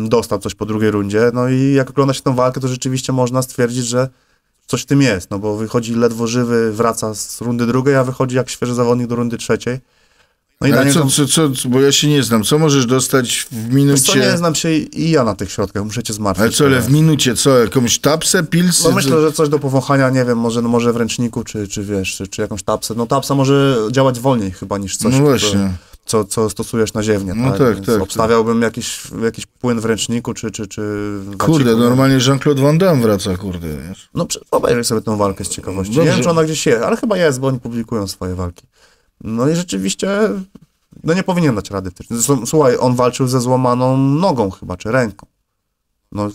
dostał coś po drugiej rundzie, no i jak ogląda się tę walkę, to rzeczywiście można stwierdzić, że coś w tym jest, no bo wychodzi ledwo żywy, wraca z rundy drugiej, a wychodzi jak świeży zawodnik do rundy trzeciej. No i ale co, co, co, bo ja się nie znam, co możesz dostać w minucie? Co, nie znam się i ja na tych środkach, muszę cię zmartwić. Ale co, ale w minucie, co, jakąś tapsę, pilsy? No myślę, że coś do powąchania, nie wiem, może, może w ręczniku, czy, czy wiesz, czy, czy jakąś tapsę. No tapsa może działać wolniej chyba niż coś, no które, co, co stosujesz na ziewnie. No tak, tak, więc tak obstawiałbym tak. Jakiś, jakiś płyn w ręczniku, czy... czy, czy kurde, waciku, normalnie Jean-Claude Van Damme wraca, kurde. Wiesz? No obejrzyj sobie tę walkę z ciekawości. Dobrze. Nie wiem, czy ona gdzieś jest, ale chyba jest, bo oni publikują swoje walki. No i rzeczywiście, no nie powinien dać rady. Zresztą, słuchaj, on walczył ze złamaną nogą chyba, czy ręką. No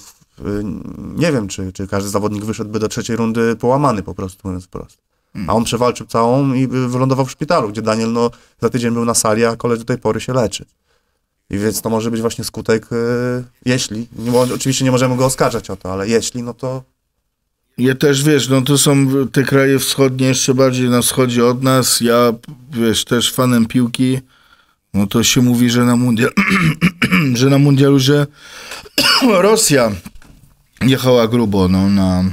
nie wiem, czy, czy każdy zawodnik wyszedłby do trzeciej rundy połamany po prostu, mówiąc wprost. A on przewalczył całą i wylądował w szpitalu, gdzie Daniel no, za tydzień był na sali, a koleś do tej pory się leczy. I więc to może być właśnie skutek, yy, jeśli, bo oczywiście nie możemy go oskarżać o to, ale jeśli, no to... Ja też, wiesz, no to są te kraje wschodnie, jeszcze bardziej na wschodzie od nas. Ja, wiesz, też fanem piłki, no to się mówi, że na mundialu, że na mundialu, że Rosja jechała grubo, no, na,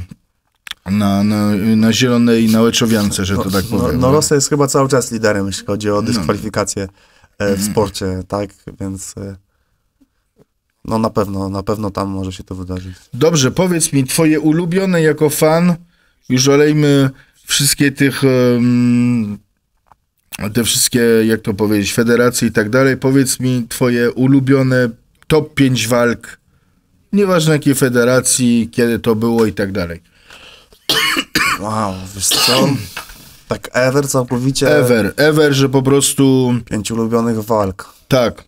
na, na, na zielonej, na Łeczowiance, że to no, tak powiem. No, no Rosja jest chyba cały czas liderem, jeśli chodzi o dyskwalifikację no. w sporcie, tak, więc... No na pewno, na pewno tam może się to wydarzyć. Dobrze, powiedz mi, twoje ulubione jako fan, już olejmy wszystkie tych, um, te wszystkie, jak to powiedzieć, federacje i tak dalej, powiedz mi twoje ulubione top pięć walk, nieważne jakiej federacji, kiedy to było i tak dalej. Wow, wiesz co? Tak ever całkowicie? Ever, ever, że po prostu... Pięć ulubionych walk. Tak.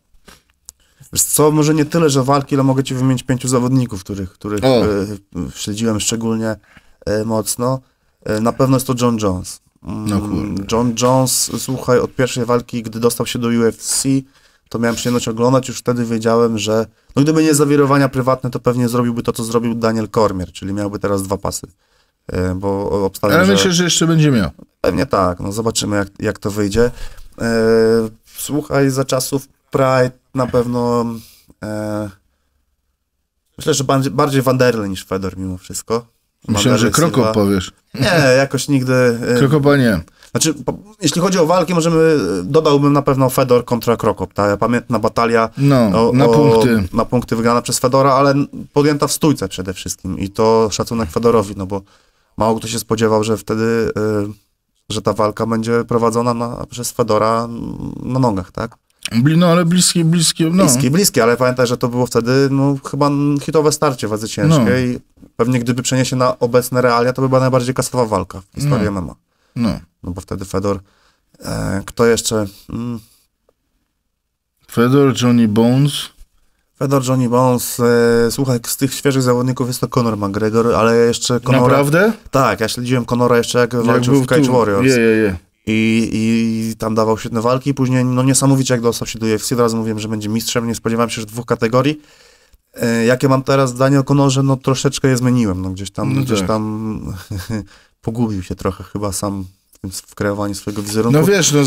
Co, może nie tyle, że walki, ale mogę ci wymienić pięciu zawodników, których, których y, y, śledziłem szczególnie y, mocno. Y, na pewno jest to John Jones. Mm, no kurde. John Jones, słuchaj, od pierwszej walki, gdy dostał się do U F C, to miałem przyjemność oglądać, już wtedy wiedziałem, że no gdyby nie zawirowania prywatne, to pewnie zrobiłby to, co zrobił Daniel Cormier, czyli miałby teraz dwa pasy. Y, bo obstawiam, ale myślę, że, że jeszcze będzie miał. Pewnie tak, no zobaczymy, jak, jak to wyjdzie. Y, słuchaj, za czasów Pride na pewno e, myślę, że bardziej, bardziej Wanderle niż Fedor mimo wszystko. Myślę, że Krokop powiesz. Nie, jakoś nigdy... E, Krokopa nie. Znaczy, po, jeśli chodzi o walki, możemy, dodałbym na pewno Fedor kontra Krokop. Ta pamiętna batalia no, o, na, o, punkty. na punkty wygrana przez Fedora, ale podjęta w stójce przede wszystkim i to szacunek Fedorowi, no bo mało kto się spodziewał, że wtedy, e, że ta walka będzie prowadzona na, przez Fedora na nogach, tak? No, ale bliskie, bliskie, no. Bliskie, bliskie, ale pamiętaj, że to było wtedy, no, chyba hitowe starcie wadze ciężkiej. No. Pewnie gdyby przeniesie na obecne realia, to by była najbardziej kasowa walka w historii no. M M A. No. No, bo wtedy Fedor... E, kto jeszcze? Mm. Fedor, Johnny Bones. Fedor, Johnny Bones. E, słuchaj, z tych świeżych zawodników jest to Conor McGregor, ale jeszcze... Conora, naprawdę? Tak, ja śledziłem Conora jeszcze jak, jak walczył w Cage Warriors. Je, je, je. I, i tam dawał świetne walki. Później, no niesamowicie jak dostał się do U F C, od razu mówiłem, że będzie mistrzem, nie spodziewałem się, że dwóch kategorii. E, jakie mam teraz zdanie o Conorze? No troszeczkę je zmieniłem, no gdzieś tam, no gdzieś tak. tam pogubił się trochę chyba sam w kreowaniu swojego wizerunku. No wiesz, no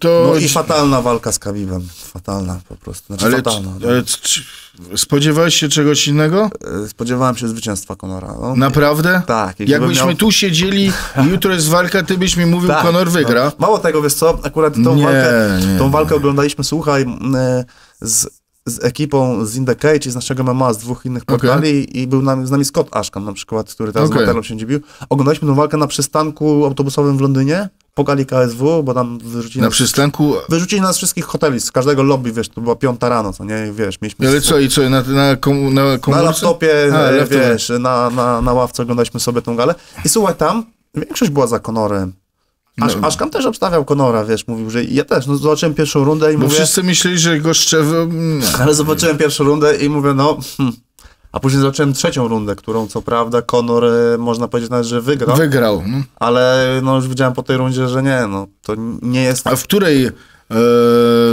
to... No i fatalna walka z Khabibem, fatalna po prostu, znaczy ale fatalna. Czy, ale czy spodziewałeś się czegoś innego? Spodziewałem się zwycięstwa Conora. No. Naprawdę? Tak. Jak Jakbyśmy miał... tu siedzieli, jutro jest walka, ty byś mi mówił, tak, Conor wygra. No. Mało tego, wiesz co, akurat tą nie, walkę, nie, tą walkę nie. oglądaliśmy, słuchaj, z... z ekipą z Indy Cage i z naszego M M A, z dwóch innych portali okay. i był nam, z nami Scott Ashcombe na przykład, który teraz okay. z Materlą się dziwił. Oglądaliśmy tę walkę na przystanku autobusowym w Londynie, po gali K S W, bo tam wyrzucili na nas, przystanku... wyrzucili nas wszystkich hoteli, z każdego lobby, wiesz, to była piąta rano, co nie, wiesz, mieliśmy... Ale co, i co, na na, komu, na, na laptopie, A, wiesz, wiesz na, na, na ławce oglądaliśmy sobie tą galę i słuchaj, tam większość była za Conorem. Aż, no. Ashcombe też obstawiał Conora, wiesz, mówił, że ja też, no zobaczyłem pierwszą rundę i bo mówię... wszyscy myśleli, że go szczewy... Ale zobaczyłem pierwszą rundę i mówię, no, hmm, A później zobaczyłem trzecią rundę, którą co prawda Conor, można powiedzieć nawet, że wygrał. Wygrał. No. Ale no, już widziałem po tej rundzie, że nie, no to nie jest... A w której e,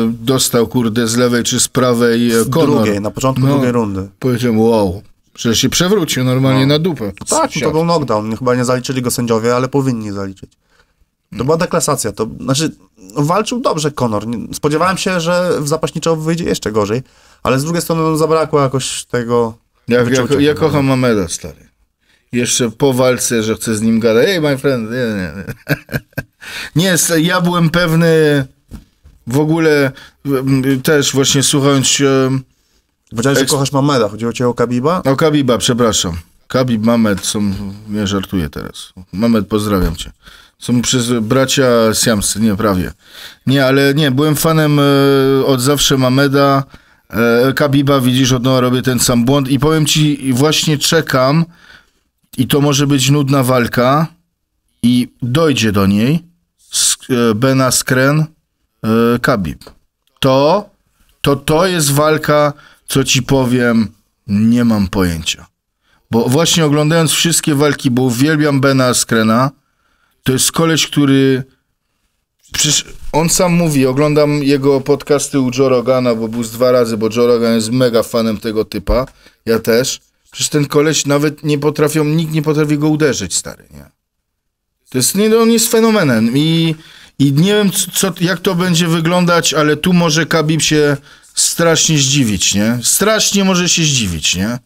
dostał, kurde, z lewej czy z prawej e, Conor? Drugiej, na początku no, drugiej rundy. Powiedziałem, wow, że się przewrócił normalnie no. na dupę. Tak, to był knockdown. Chyba nie zaliczyli go sędziowie, ale powinni zaliczyć. To była deklasacja, to znaczy walczył dobrze Conor. Spodziewałem się, że w zapaśniczo wyjdzie jeszcze gorzej, ale z drugiej strony zabrakło jakoś tego... Ja, ja, ja kocham Mameda, stary. Jeszcze po walce, że chcę z nim gadać. Hey, my friend. Nie, nie, nie. nie, ja byłem pewny w ogóle, też właśnie słuchając... Powiedziałeś, że kochasz Mameda. Chodziło ci o Khabiba? O Khabiba, przepraszam. Khabib, Mamed są... Nie żartuję teraz. Mamed, pozdrawiam cię. Są przez bracia siamscy, nie, prawie. Nie, ale nie, byłem fanem y, od zawsze Mameda, y, Khabiba, widzisz, od nowa robię ten sam błąd i powiem ci, właśnie czekam i to może być nudna walka i dojdzie do niej y, Ben Askren, y, Khabib. To, to, to jest walka, co ci powiem, nie mam pojęcia. Bo właśnie oglądając wszystkie walki, bo uwielbiam Bena Askrena, to jest koleś, który... Przecież on sam mówi, oglądam jego podcasty u Joe Rogana, bo był z dwa razy, bo Joe Rogan jest mega fanem tego typa. Ja też. Przecież ten koleś nawet nie potrafią, nikt nie potrafi go uderzyć, stary, nie? To jest, nie, on jest fenomenem i, i nie wiem, co, jak to będzie wyglądać, ale tu może Khabib się strasznie zdziwić, nie? Strasznie może się zdziwić, nie?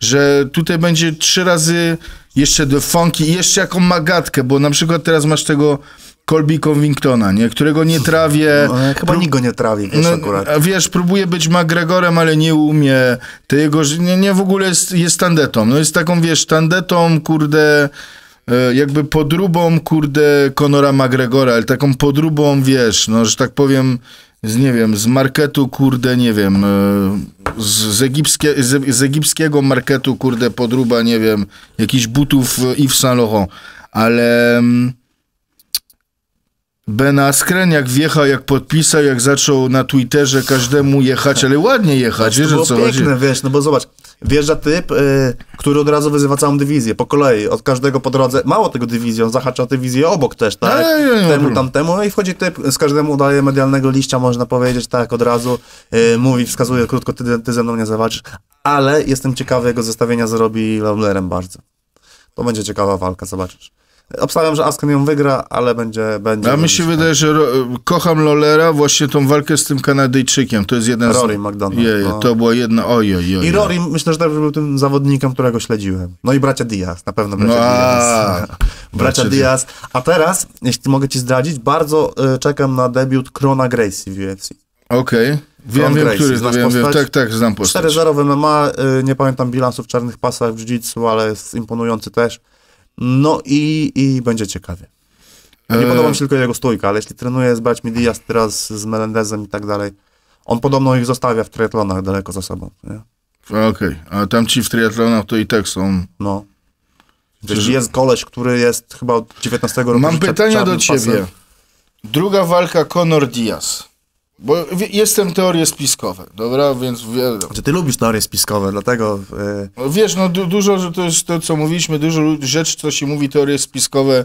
Że tutaj będzie trzy razy jeszcze do funky i jeszcze jaką magatkę, bo na przykład teraz masz tego Colby Covingtona, nie? Którego nie trawię. No, chyba prób... nikt go nie trawi, wiesz, no, akurat. A wiesz, próbuje być McGregorem, ale nie umie. Te jego... Nie, nie w ogóle jest, jest tandetą. No jest taką, wiesz, tandetą, kurde, jakby podróbą, kurde, Conora McGregora, ale taką podróbą, wiesz, no, że tak powiem... Z, nie wiem, z marketu, kurde, nie wiem, z, z, egipskie, z, z egipskiego marketu, kurde, podruba, nie wiem, jakichś butów Yves Saint Laurent, ale Ben Askren jak wjechał, jak podpisał, jak zaczął na Twitterze każdemu jechać, ale ładnie jechać, wiesz, o co chodzi? Wiesz, no bo zobacz, wjeżdża typ, yy, który od razu wyzywa całą dywizję, po kolei, od każdego po drodze, mało tego dywizji, on zahacza dywizję obok też, tak, eee, temu, tamtemu, tamtemu, no i wchodzi typ, z każdemu udaje medialnego liścia, można powiedzieć, tak, od razu yy, mówi, wskazuje krótko, ty, ty ze mną nie zawalczysz, ale jestem ciekawy, jego zestawienia zrobi Lawlerem bardzo. To będzie ciekawa walka, zobaczysz. Obstawiam, że Askren ją wygra, ale będzie... będzie. A mi się wydaje, że kocham Lawlera, właśnie tą walkę z tym Kanadyjczykiem. To jest jeden z... Rory McDonald. Je, no. To była jedna... Oj, oj, oj. I Rory, myślę, że też był tym zawodnikiem, którego śledziłem. No i bracia Diaz, na pewno bracia no, Diaz. Bracia, bracia Diaz. A teraz, jeśli mogę ci zdradzić, bardzo y, czekam na debiut Krona Gracie w U F C. Okej. Okay. Wiem, wiem, który znam wiem, wiem, tak, tak, znam postać. cztery zero w M M A, y, nie pamiętam bilansu w czarnych pasach w jiu-jitsu, ale jest imponujący też. No i, i będzie ciekawie. Nie eee. podoba mi się tylko jego stójka, ale jeśli trenuje z braćmi Diaz teraz z Melendezem i tak dalej, on podobno ich zostawia w triatlonach daleko za sobą. Okej, okay. A tamci w triatlonach to i tak są. No. Przecież jest koleś, który jest chyba od dziewiętnastego roku. Mam pytanie do ciebie. Pasem. Druga walka Conor Diaz. Bo jestem teorie spiskowe, dobra, więc... Czy ty lubisz teorie spiskowe, dlatego... Yy... Wiesz, no du dużo, że to jest to, co mówiliśmy, dużo rzeczy, co się mówi, teorie spiskowe,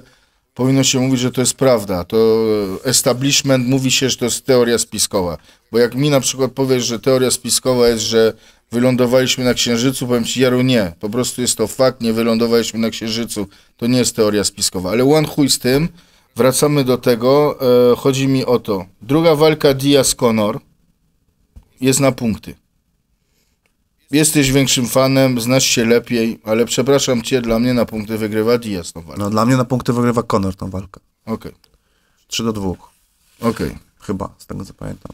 powinno się mówić, że to jest prawda. To establishment mówi się, że to jest teoria spiskowa. Bo jak mi na przykład powiesz, że teoria spiskowa jest, że wylądowaliśmy na Księżycu, powiem ci, Jaru, nie, po prostu jest to fakt, nie wylądowaliśmy na Księżycu, to nie jest teoria spiskowa. Ale one chuj z tym. Wracamy do tego, e, chodzi mi o to. Druga walka Diaz-Conor jest na punkty. Jesteś większym fanem, znasz się lepiej, ale przepraszam cię, dla mnie na punkty wygrywa Diaz tą walkę. No dla mnie na punkty wygrywa Conor tą walkę. Okej. trzy do dwóch. Okej. Chyba, z tego co pamiętam.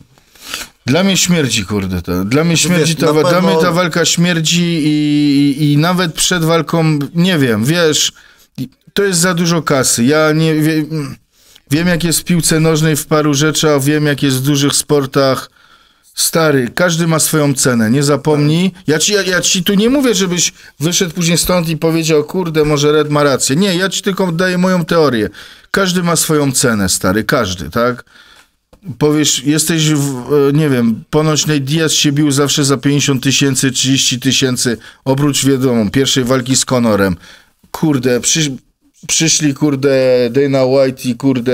Dla mnie śmierdzi, kurde, to. Dla mnie śmierdzi ta, pewno... dla mnie ta walka śmierdzi i, i, i nawet przed walką, nie wiem, wiesz... To jest za dużo kasy. Ja nie wie, wiem, jak jest w piłce nożnej w paru rzeczach, wiem, jak jest w dużych sportach. Stary, każdy ma swoją cenę, nie zapomnij. Ja ci, ja, ja ci tu nie mówię, żebyś wyszedł później stąd i powiedział, kurde, może Red ma rację. Nie, ja ci tylko daję moją teorię. Każdy ma swoją cenę, stary, każdy, tak? powiesz, jesteś, w, nie wiem, ponoć Nate Diaz się bił zawsze za pięćdziesiąt tysięcy, trzydzieści tysięcy, oprócz, wiadomo, pierwszej walki z Conorem. Kurde, przysz, przyszli, kurde, Dana White i, kurde,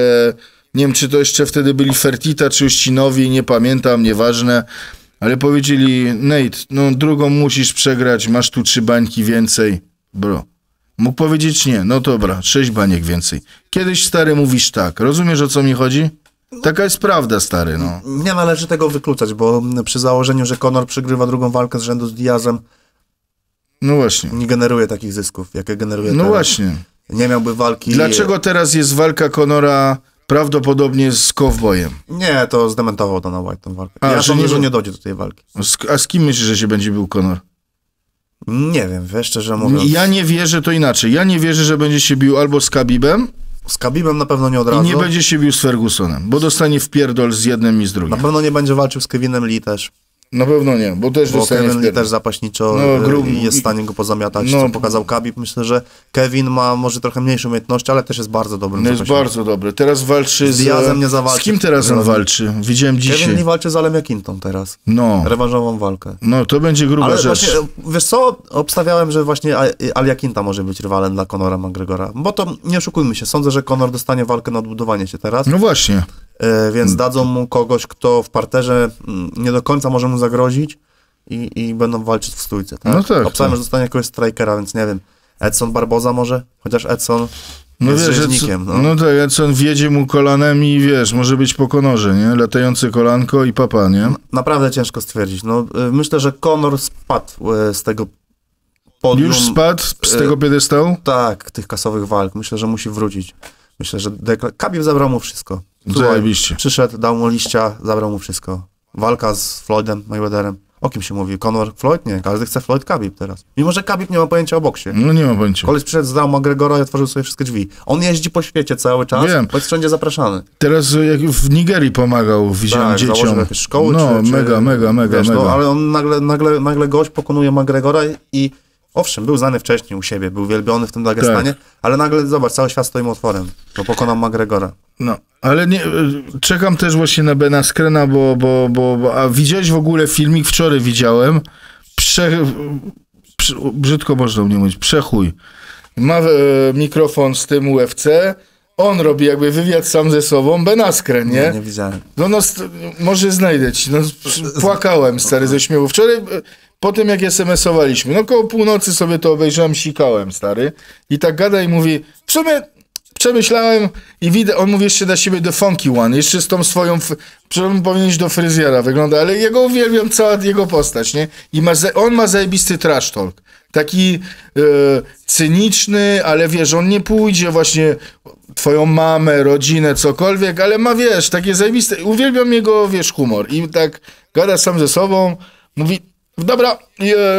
nie wiem, czy to jeszcze wtedy byli Fertitta czy Uścinowi, nie pamiętam, nieważne, ale powiedzieli, Nate, no drugą musisz przegrać, masz tu trzy bańki więcej, bro. Mógł powiedzieć nie, no dobra, sześć baniek więcej. Kiedyś, stary, mówisz tak, rozumiesz, o co mi chodzi? Taka jest prawda, stary, no. Nie należy tego wykluczać, bo przy założeniu, że Conor przegrywa drugą walkę z rzędu z Diazem, no właśnie, nie generuje takich zysków, jakie generuje. No teraz. Właśnie. Nie miałby walki. Dlaczego teraz jest walka Conora prawdopodobnie z Cowboyem? Nie, to zdementował Dana White tę walkę. A, ja że nie, że nie dojdzie do tej walki. A z kim myślisz, że się będzie bił Conor? Nie wiem, wiesz, szczerze mówiąc. Ja nie wierzę, to inaczej. Ja nie wierzę, że będzie się bił albo z Khabibem. Z Khabibem na pewno nie od razu. I nie będzie się bił z Fergusonem, bo dostanie wpierdol z jednym i z drugim. Na pewno nie będzie walczył z Kevinem Lee też. Na pewno nie, bo też bo dostanie Kevin Lee też zapaśniczo no, grub... jest w stanie go pozamiatać, no, co pokazał Khabib. Myślę, że Kevin ma może trochę mniejszą umiejętności, ale też jest bardzo dobry. No jest bardzo dobry. Teraz walczy z... Z Diazem nie zawalczy. Z kim teraz on walczy? Widziałem dzisiaj. Kevin Lee walczy z Alem Jakintą teraz. No. Rewanżową walkę. No, to będzie gruba ale rzecz. Właśnie, wiesz co? Obstawiałem, że właśnie Al Jakinta może być rywalem dla Conora McGregora. Bo to, nie oszukujmy się, sądzę, że Conor dostanie walkę na odbudowanie się teraz. No właśnie. Więc dadzą mu kogoś, kto w parterze nie do końca może mu zagrozić i, i będą walczyć w stójce, tak? No tak. Obstawiam, tak, że zostanie jakiegoś strikera, więc nie wiem. Edson Barboza może? Chociaż Edson no jest rzeźnikiem. No. no tak, Edson wjedzie mu kolanem i wiesz, może być po Conorze, nie? Latające kolanko i papa, nie? Naprawdę ciężko stwierdzić. No, myślę, że Conor spadł z tego podium. Już spadł z tego piedestału? Tak, tych kasowych walk. Myślę, że musi wrócić. Myślę, że Khabib zabrał mu wszystko. Zajebiście. Przyszedł, dał mu liścia, zabrał mu wszystko. Walka z Floydem, Mayweatherem. O kim się mówi? Conor, Floyd? Nie, każdy chce Floyd, Khabib teraz. Mimo, że Khabib nie ma pojęcia o boksie. No nie ma pojęcia. Koleś przyszedł, zdał McGregora i otworzył sobie wszystkie drzwi. On jeździ po świecie cały czas, wiem, bo jest wszędzie zapraszany. Teraz jak w Nigerii pomagał, widziałem, tak, dzieciom. Jakieś szkoły, no, czy, mega, czy, mega, mega, wiesz, mega. No, ale on nagle, nagle, nagle gość pokonuje McGregora i owszem, był znany wcześniej u siebie, był wielbiony w tym Dagestanie, tak, ale nagle, zobacz, cały świat stoi mu otworem, bo pokonał McGregora. No, ale nie, czekam też właśnie na Bena Skrena, bo, bo, bo, bo a widziałeś w ogóle filmik, wczoraj widziałem, prze, prze, brzydko można mnie mówić, przechuj. Ma e, mikrofon z tym U F C, on robi jakby wywiad sam ze sobą, Ben Askren, nie? Nie, nie widziałem. No, no może znajdę ci, no, płakałem, stary, ze śmiechu. Wczoraj, po tym jak smsowaliśmy, no koło północy sobie to obejrzałem, sikałem, stary. I tak gada i mówi, w sumie przemyślałem i widzę, on mówi jeszcze dla siebie The Funky One, jeszcze z tą swoją, przynajmniej powinien iść do fryzjera, wygląda, ale jego uwielbiam, cała jego postać, nie? I ma, on ma zajebisty trash talk. Taki e, cyniczny, ale wiesz, on nie pójdzie właśnie twoją mamę, rodzinę, cokolwiek, ale ma, wiesz, takie zajebiste, uwielbiam jego, wiesz, humor. I tak gada sam ze sobą, mówi, dobra,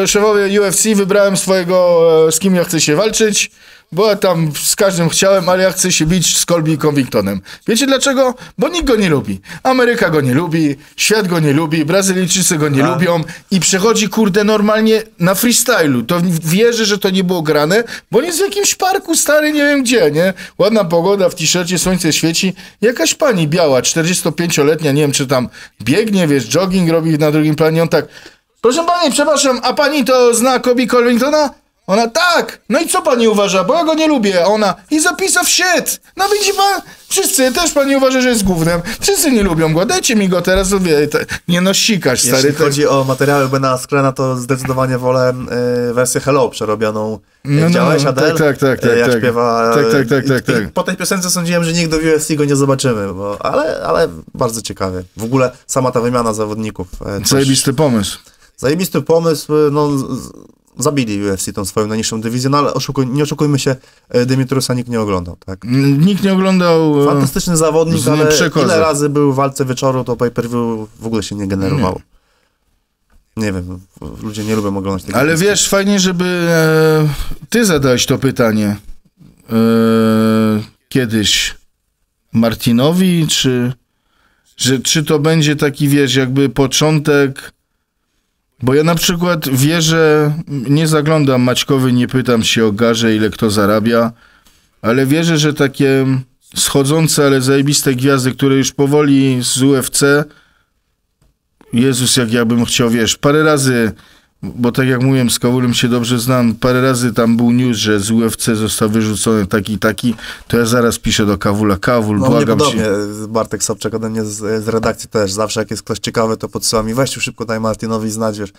e, szefowie U F C, wybrałem swojego, e, z kim ja chcę się walczyć, bo ja tam z każdym chciałem, ale ja chcę się bić z Colby Covingtonem. Wiecie dlaczego? Bo nikt go nie lubi. Ameryka go nie lubi, świat go nie lubi, Brazylijczycy go nie A. lubią i przechodzi, kurde, normalnie na freestylu. To wierzę, że to nie było grane, bo on jest w jakimś parku, stary, nie wiem gdzie, nie? Ładna pogoda, w t-shircie, słońce świeci. Jakaś pani biała, czterdziestopięcioletnia, nie wiem, czy tam biegnie, wiesz, jogging robi na drugim planie, on tak, proszę pani, przepraszam, a pani to zna Colby Covingtona? Ona, tak, no i co pani uważa, bo ja go nie lubię, ona, i zapisał shit, no widzi pan, wszyscy, też pani uważa, że jest gównem, wszyscy nie lubią go, dajcie mi go teraz, wie, te, nie no sikasz, stary. Jeśli chodzi o materiały Bena Skrena, to zdecydowanie wolę y, wersję Hello przerobioną, no, widziałeś, no, Adele, tak, tak, tak, jak tak, śpiewa, tak, tak, tak, i, tak, tak. I po tej piosence sądziłem, że nigdy w U F C go nie zobaczymy, bo, ale, ale bardzo ciekawie, w ogóle sama ta wymiana zawodników. Coś, zajebisty pomysł. Zajebisty pomysł, no... Z, zabili U F C tą swoją najniższą dywizję, no ale oszukuj, nie oszukujmy się, Demetriusa nikt nie oglądał, tak? Nikt nie oglądał... Fantastyczny zawodnik, ale przekoza. Ile razy był w walce wieczoru, to pay-per-view w ogóle się nie generowało. Nie, nie wiem, ludzie nie lubią oglądać tego. Ale wiesz, fajnie, żeby e, ty zadałeś to pytanie e, kiedyś Martinowi, czy, że, czy to będzie taki, wiesz, jakby początek... Bo ja na przykład wierzę, nie zaglądam Maćkowi, nie pytam się o garze, ile kto zarabia, ale wierzę, że takie schodzące, ale zajebiste gwiazdy, które już powoli z U F C. Jezus, jak ja bym chciał, wiesz, parę razy, bo tak jak mówiłem, z Kowalem się dobrze znam, parę razy tam był news, że z U F C został wyrzucony taki, taki, to ja zaraz piszę do Kawula, Kawul, no, błagam mnie podobnie. Się. Bartek Sobczak ode mnie z, z redakcji też, zawsze jak jest ktoś ciekawy, to podsyła mi, weź już szybko daj Martinowi znać, wiesz.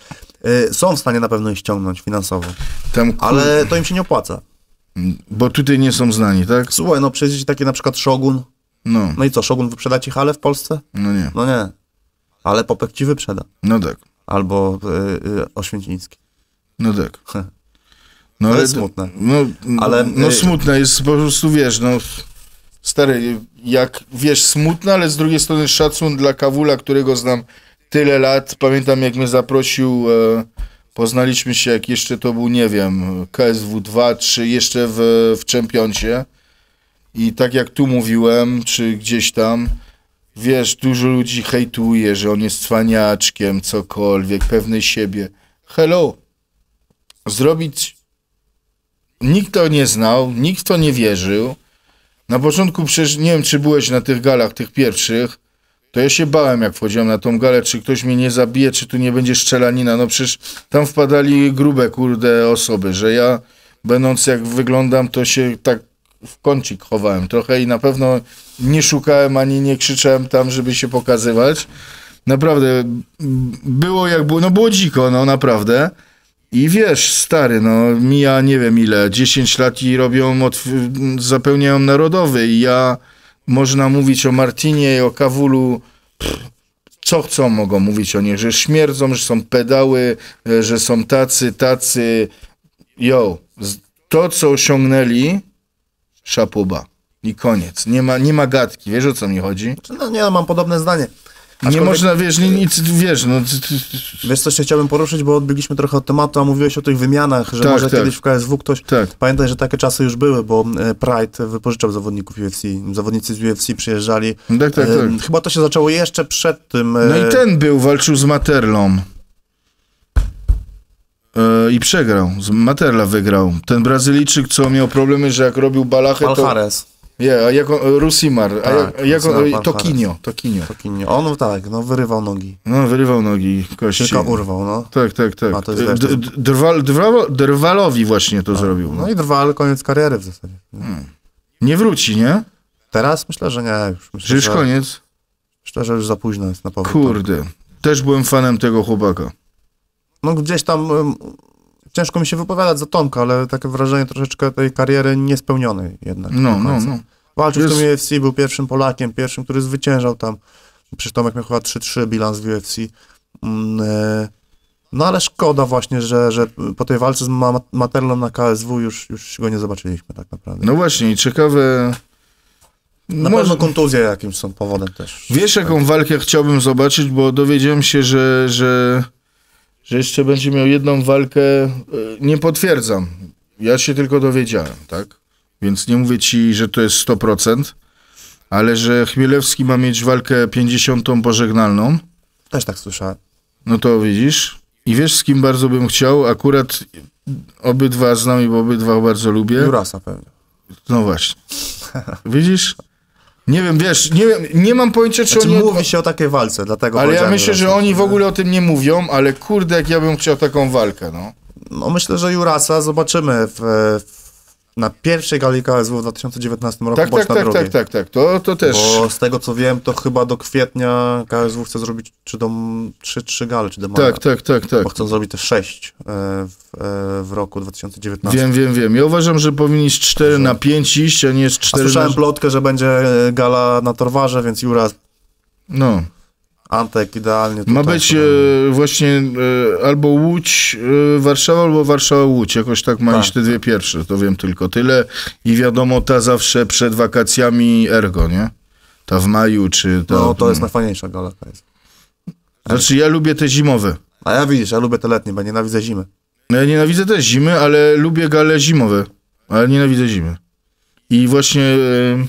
Yy, są w stanie na pewno ich ściągnąć finansowo, tam, kur... ale to im się nie opłaca. Bo tutaj nie są znani, tak? Słuchaj, no przyjedzie taki na przykład Szogun, no. no i co, Szogun wyprzeda ci halę w Polsce? No nie. No nie, ale Popek ci wyprzeda. No tak. Albo y, y, Oświęciński. No tak. No ale, ale smutne. No, ale, no y... smutne jest, po prostu wiesz, no stary, jak wiesz, smutne, ale z drugiej strony szacun dla Kawula, którego znam tyle lat. Pamiętam, jak mnie zaprosił, e, poznaliśmy się, jak jeszcze to był, nie wiem, K S W dwa, trzy, jeszcze w, w Championsie. I tak jak tu mówiłem, czy gdzieś tam, wiesz, dużo ludzi hejtuje, że on jest cwaniaczkiem, cokolwiek, pewny siebie. Hello! Zrobić... Nikt to nie znał, nikt to nie wierzył. Na początku przecież, nie wiem, czy byłeś na tych galach, tych pierwszych, to ja się bałem, jak wchodziłem na tą galę, czy ktoś mnie nie zabije, czy tu nie będzie strzelanina. No przecież tam wpadali grube, kurde, osoby, że ja, będąc jak wyglądam, to się tak w kącik chowałem trochę i na pewno nie szukałem, ani nie krzyczałem tam, żeby się pokazywać. Naprawdę, było jak było, no było dziko, no naprawdę. I wiesz, stary, no mija nie wiem ile, dziesięć lat i robią, od, zapełniają narodowy i ja, można mówić o Martinie, o Kawulu, pff, co chcą, mogą mówić o nich, że śmierdzą, że są pedały, że są tacy, tacy. Yo, to co osiągnęli, szapuba. I koniec. Nie ma, nie ma gadki. Wiesz, o co mi chodzi? No nie, no, mam podobne zdanie. Aczkolwiek... Nie można, wiesz, nic, wiesz, no... Wiesz, coś się chciałbym poruszyć, bo odbiegliśmy trochę od tematu, a mówiłeś o tych wymianach, że tak, może tak. Kiedyś w K S W ktoś... Tak. Pamiętaj, że takie czasy już były, bo Pride wypożyczał zawodników U F C. Zawodnicy z U F C przyjeżdżali. Tak, tak, tak. Chyba to się zaczęło jeszcze przed tym... No i ten był, walczył z Materlą. I przegrał. Materla wygrał. Ten Brazylijczyk, co miał problemy, że jak robił balachę, to... Alvarez. Yeah, a jak on, Rusimar. A jak, tak, jak on, Tokinio, Tokinio. Tokinio. On tak, no wyrywał nogi. No wyrywał nogi, kości. Tylko urwał, no. Tak, tak, tak. A to jest D -d drwal, drwal, drwalowi właśnie to tak. zrobił. No. no i Drwal, koniec kariery w zasadzie. Hmm. Nie wróci, nie? Teraz? Myślę, że nie. Już, myślę, że już że... koniec? Myślę, że już za późno jest na powrót. Kurde. Też byłem fanem tego chłopaka. No gdzieś tam um, ciężko mi się wypowiadać za Tomka, ale takie wrażenie troszeczkę tej kariery niespełnionej jednak. No, no, no. Walczył jest... w tym U F C, był pierwszym Polakiem, pierwszym, który zwyciężał tam. Przecież Tomek miał chyba trzy trzy bilans w U F C. No ale szkoda właśnie, że, że po tej walce z Materlą na K S W już, już go nie zobaczyliśmy tak naprawdę. No właśnie, ciekawe... Na Może... pewno kontuzje jakimś są powodem też. Wiesz, jaką tak. walkę chciałbym zobaczyć, bo dowiedziałem się, że... że... że jeszcze będzie miał jedną walkę, nie potwierdzam, ja się tylko dowiedziałem, tak? Więc nie mówię ci, że to jest sto procent, ale że Chmielewski ma mieć walkę pięćdziesiątą pożegnalną. Też tak słyszałem. No to widzisz. I wiesz, z kim bardzo bym chciał, akurat obydwa z nami, bo obydwa bardzo lubię. Jurasa pewnie. No właśnie. Widzisz? Nie wiem, wiesz, nie, wiem, nie mam pojęcia, czy znaczy, oni... Mówi się o takiej walce, dlatego... Ale ja myślę, że oni w ogóle o tym nie mówią, ale kurde, jak ja bym chciał taką walkę, no. No myślę, że Jurasa zobaczymy w, w, na pierwszej gali K S W w dwa tysiące dziewiętnastym roku, tak, bądź tak, na tak, tak, tak, tak, to, to też... Bo z tego, co wiem, to chyba do kwietnia K S W chce zrobić czy do trzy gale, czy do maja. Tak, tak, tak, tak. Bo chcą zrobić też sześć w, w roku dwa tysiące dziewiętnastym. Wiem, wiem, wiem. Ja uważam, że powinni z cztery na pięć iść, a nie z cztery. A słyszałem na... plotkę, że będzie gala na Torwarze, więc Jura... No. Antek idealnie. Ma być sobie... e, właśnie e, albo Łódź, e, Warszawa, albo Warszawa, Łódź. Jakoś tak ma tak. iść te dwie pierwsze, to wiem tylko tyle. I wiadomo, ta zawsze przed wakacjami ergo, nie? Ta w maju, czy ta... No, to jest najfajniejsza gala. Jest. Znaczy, ja lubię te zimowe. A ja widzisz, ja lubię te letnie, bo nienawidzę zimy. Ja nienawidzę te zimy, ale lubię gale zimowe. Ale nienawidzę zimy. I właśnie... E,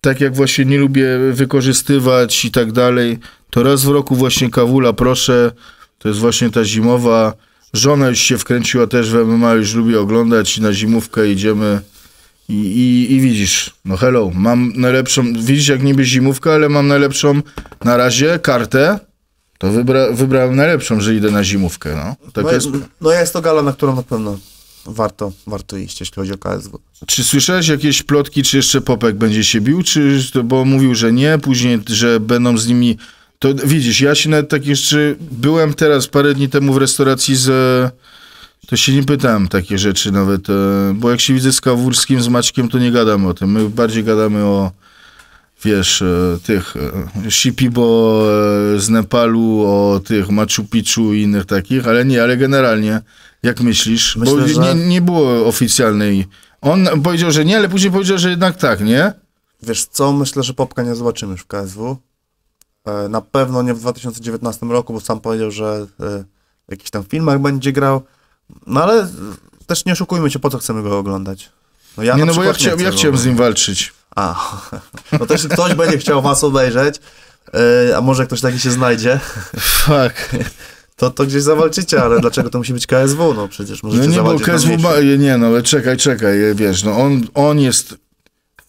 tak jak właśnie nie lubię wykorzystywać i tak dalej, to raz w roku właśnie Kawula proszę, to jest właśnie ta zimowa, żona już się wkręciła też w M M A, już lubi oglądać i na zimówkę idziemy I, i, i widzisz, no hello, mam najlepszą, widzisz jak niby zimówka, ale mam najlepszą na razie kartę, to wybra, wybrałem najlepszą, że idę na zimówkę, no. Tak no, jest... no jest to gala, na którą na pewno warto, warto iść, jeśli chodzi o K S W. Czy słyszałeś jakieś plotki, czy jeszcze Popek będzie się bił, czy, bo mówił, że nie, później, że będą z nimi, to widzisz, ja się nawet tak jeszcze, byłem teraz parę dni temu w restauracji z... To się nie pytałem takie rzeczy nawet, bo jak się widzę z Kawórskim, z Maćkiem, to nie gadamy o tym. My bardziej gadamy o, wiesz, tych Shipibo z Nepalu, o tych Machu Picchu i innych takich, ale nie, ale generalnie, jak myślisz? Myślę, bo że... nie, nie było oficjalnej. On powiedział, że nie, ale później powiedział, że jednak tak, nie? Wiesz co, myślę, że Popka nie zobaczymy już w K S W. Na pewno nie w dwa tysiące dziewiętnastym roku, bo sam powiedział, że w jakichś tam filmach będzie grał. No ale też nie oszukujmy się, po co chcemy go oglądać. No ja nie, no bo ja, chcia, ja chciałem z nim walczyć. A, no też ktoś będzie chciał was obejrzeć, yy, a może ktoś taki się znajdzie. Fuck. To, to gdzieś zawalczycie, ale dlaczego to musi być K S W? No przecież możecie no nie, bo K S W ba... Nie, no ale czekaj, czekaj, wiesz, no on, on jest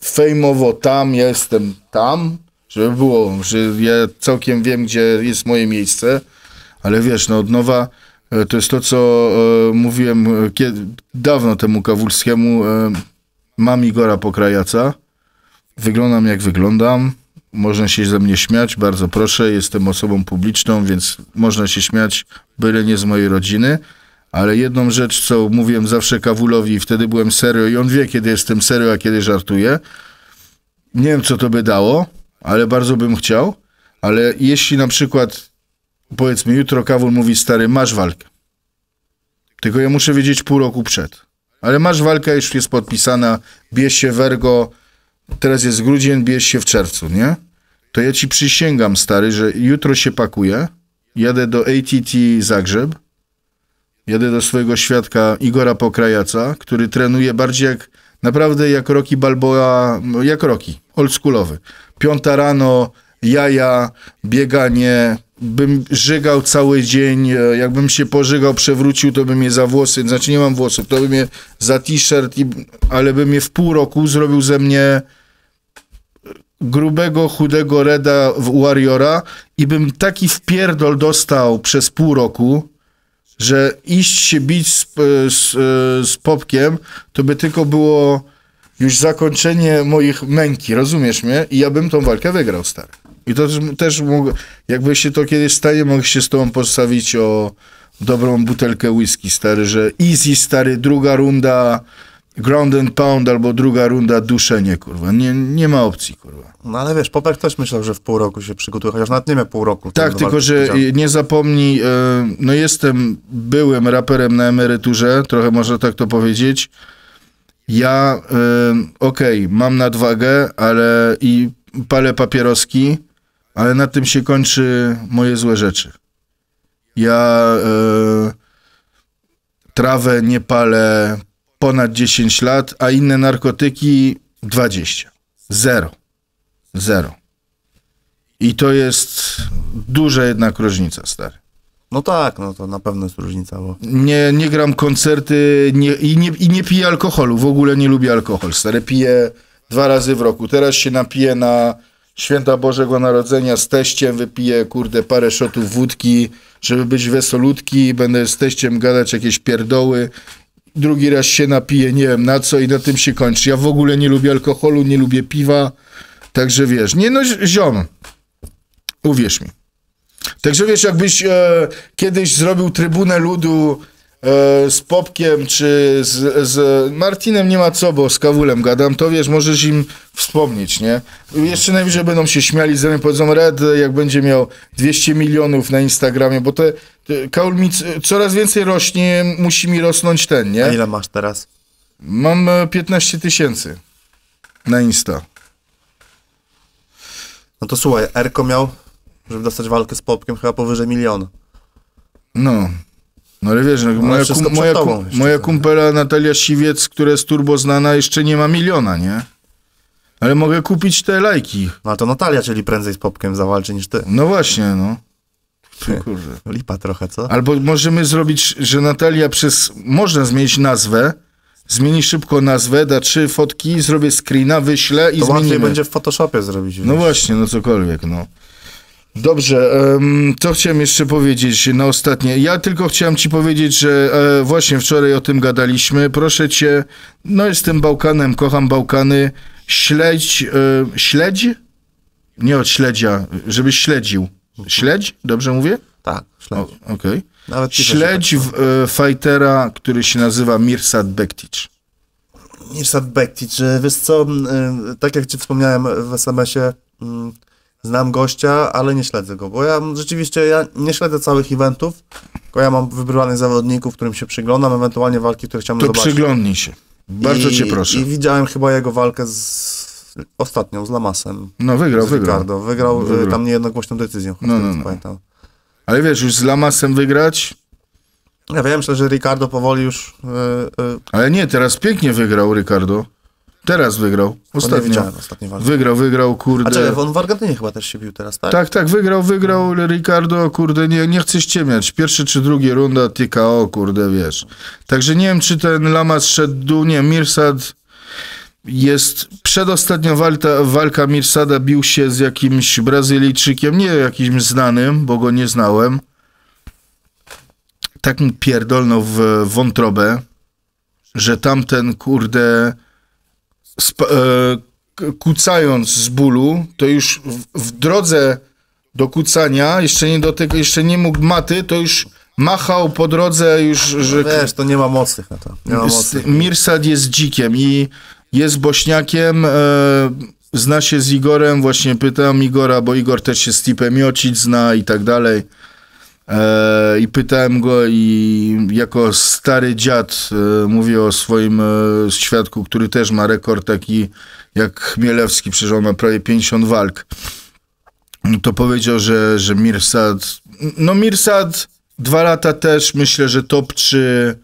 fejmowo tam, ja jestem tam, żeby było, że ja całkiem wiem, gdzie jest moje miejsce, ale wiesz, no od nowa... To jest to, co e, mówiłem kiedy, dawno temu Kawulskiemu. E, mam Igora Pokrajaca. Wyglądam jak wyglądam. Można się ze mnie śmiać, bardzo proszę. Jestem osobą publiczną, więc można się śmiać, byle nie z mojej rodziny. Ale jedną rzecz, co mówiłem zawsze Kawulowi, wtedy byłem serio i on wie, kiedy jestem serio, a kiedy żartuję. Nie wiem, co to by dało, ale bardzo bym chciał. Ale jeśli na przykład... Powiedzmy, jutro Kawul mówi, stary, masz walkę. Tylko ja muszę wiedzieć pół roku przed. Ale masz walkę, już jest podpisana, bierz się wergo, teraz jest grudzień, bierz się w czerwcu, nie? To ja ci przysięgam, stary, że jutro się pakuję, jadę do A T T Zagrzeb, jadę do swojego świadka Igora Pokrajaca, który trenuje bardziej jak, naprawdę jak Rocky Balboa, jak Rocky, oldschoolowy. Piąta rano, jaja, bieganie... Bym żygał cały dzień, jakbym się pożygał, przewrócił, to bym je za włosy, znaczy nie mam włosów, to bym je za t-shirt, ale bym je w pół roku zrobił ze mnie grubego, chudego Reda Warriora i bym taki wpierdol dostał przez pół roku, że iść się bić z, z, z Popkiem, to by tylko było już zakończenie moich męki, rozumiesz mnie? I ja bym tą walkę wygrał, stary. I to też, też mogę, jakby się to kiedyś stanie, mogę się z tobą postawić o dobrą butelkę whisky, stary, że easy, stary, druga runda ground and pound albo druga runda duszenie, kurwa. Nie, nie ma opcji, kurwa. No ale wiesz, Popek też myślał, że w pół roku się przygotuje, chociaż nawet nie ma pół roku. Tak, tylko że nie zapomnij, yy, no jestem byłym raperem na emeryturze, trochę można tak to powiedzieć. Ja, yy, okej, okay, mam nadwagę, ale i palę papieroski, ale na tym się kończy moje złe rzeczy. Ja e, trawę nie palę ponad dziesięć lat, a inne narkotyki dwadzieścia. Zero. Zero. I to jest duża jednak różnica, stary. No tak, no to na pewno jest różnica. Bo... Nie, nie gram koncerty nie, i, nie, i nie piję alkoholu. W ogóle nie lubię alkohol, stary. Piję dwa razy w roku. Teraz się napiję na Święta Bożego Narodzenia z teściem, wypiję, kurde, parę szotów wódki, żeby być wesolutki, będę z teściem gadać jakieś pierdoły. Drugi raz się napiję, nie wiem na co i na tym się kończy. Ja w ogóle nie lubię alkoholu, nie lubię piwa, także wiesz, nie no ziom, uwierz mi. Także wiesz, jakbyś e, kiedyś zrobił Trybunę Ludu z Popkiem czy z, z Martinem nie ma co, bo z Kawulem gadam, to wiesz, możesz im wspomnieć, nie? Jeszcze najwyżej będą się śmiali ze mnie, powiedzą Red, jak będzie miał dwieście milionów na Instagramie, bo te, te Kawul mi coraz więcej rośnie, musi mi rosnąć ten, nie? A ile masz teraz? Mam piętnaście tysięcy na Insta. No to słuchaj, Erko miał, żeby dostać walkę z Popkiem, chyba powyżej miliona. No... No ale wiesz, no, moja, kum, moja, kum, moja kumpela Natalia Siwiec, która jest turbo znana, jeszcze nie ma miliona, nie? Ale mogę kupić te lajki. No ale to Natalia, czyli prędzej z Popkiem zawalczy niż ty. No właśnie, no. Kurde. Lipa trochę, co? Albo możemy zrobić, że Natalia przez... Można zmienić nazwę Zmieni szybko nazwę, da trzy fotki, zrobię screena, wyślę i to zmienimy. Łatwiej będzie w Photoshopie zrobić. No wiesz. Właśnie, no cokolwiek, no. Dobrze, co chciałem jeszcze powiedzieć na ostatnie. Ja tylko chciałem ci powiedzieć, że właśnie wczoraj o tym gadaliśmy. Proszę cię, no jestem Bałkanem, kocham Bałkany. Śledź, śledź? Nie od śledzia, żebyś śledził. Śledź? Dobrze mówię? Tak, śledź. Okej. Okay. Śledź w, e, fightera, który się nazywa Mirsad Bektić. Mirsad Bektić, wiesz co, tak jak ci wspomniałem w esemesie, znam gościa, ale nie śledzę go, bo ja rzeczywiście ja nie śledzę całych eventów, tylko ja mam wybranych zawodników, którym się przyglądam, ewentualnie walki, które chciałbym to zobaczyć. To przyglądnij się, bardzo I, cię proszę. I widziałem chyba jego walkę z ostatnią, z Lamasem. No wygrał, wygrał. Ricardo. Wygrał, wygrał tam niejednogłośną decyzją, no, no, no. Pamiętam. Ale wiesz, już z Lamasem wygrać? Ja wiem, że Ricardo powoli już... Yy, yy. Ale nie, teraz pięknie wygrał Ricardo. Teraz wygrał. Ostatnio. Wygrał, wygrał, kurde. A czekaj, on w Argentynie chyba też się bił teraz, tak? Tak, tak, wygrał, wygrał Ricardo, kurde, nie, nie chcę ściemiać. Pierwszy czy drugi runda T K O, kurde, wiesz. Także nie wiem, czy ten Lamas szedł dół, nie, Mirsad... Jest przedostatnia walka, walka Mirsada, bił się z jakimś Brazylijczykiem, nie jakimś znanym, bo go nie znałem. Tak mi pierdolno w wątrobę, że tamten, kurde, e, kucając z bólu, to już w, w drodze do kucania, jeszcze nie, do tego, jeszcze nie mógł maty, to już... Machał po drodze już, że... Wiesz, to nie ma mocnych na to. Nie ma mocnych. Mirsad jest dzikiem i jest bośniakiem, e, zna się z Igorem, właśnie pytałem Igora, bo Igor też się z Tipem Miocic zna i tak dalej. E, I pytałem go i jako stary dziad e, mówię o swoim e, świadku, który też ma rekord taki jak Chmielewski, przecież on ma prawie pięćdziesiąt walk. To powiedział, że, że Mirsad... No Mirsad... Dwa lata też, myślę, że top trzy.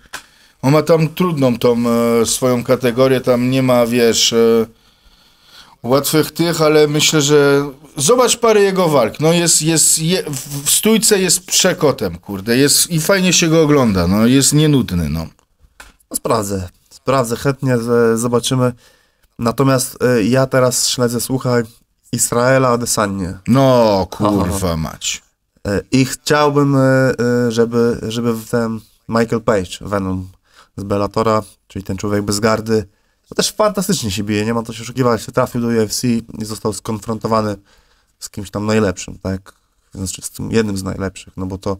On ma tam trudną tą e, swoją kategorię, tam nie ma, wiesz, e, łatwych tych, ale myślę, że... Zobacz parę jego walk, no jest, jest je, w stójce jest przekotem, kurde, jest i fajnie się go ogląda, no jest nienudny, no. No sprawdzę, sprawdzę, chętnie z, zobaczymy. Natomiast y, ja teraz śledzę, słuchaj, Israela Adesanie. No, kurwa mać. I chciałbym, żeby, żeby ten Michael Page, Venom z Bellatora, czyli ten człowiek bez gardy, to też fantastycznie się bije, nie ma co się oszukiwać, trafił do U F C i został skonfrontowany z kimś tam najlepszym, tak? Znaczy z tym jednym z najlepszych, no bo to,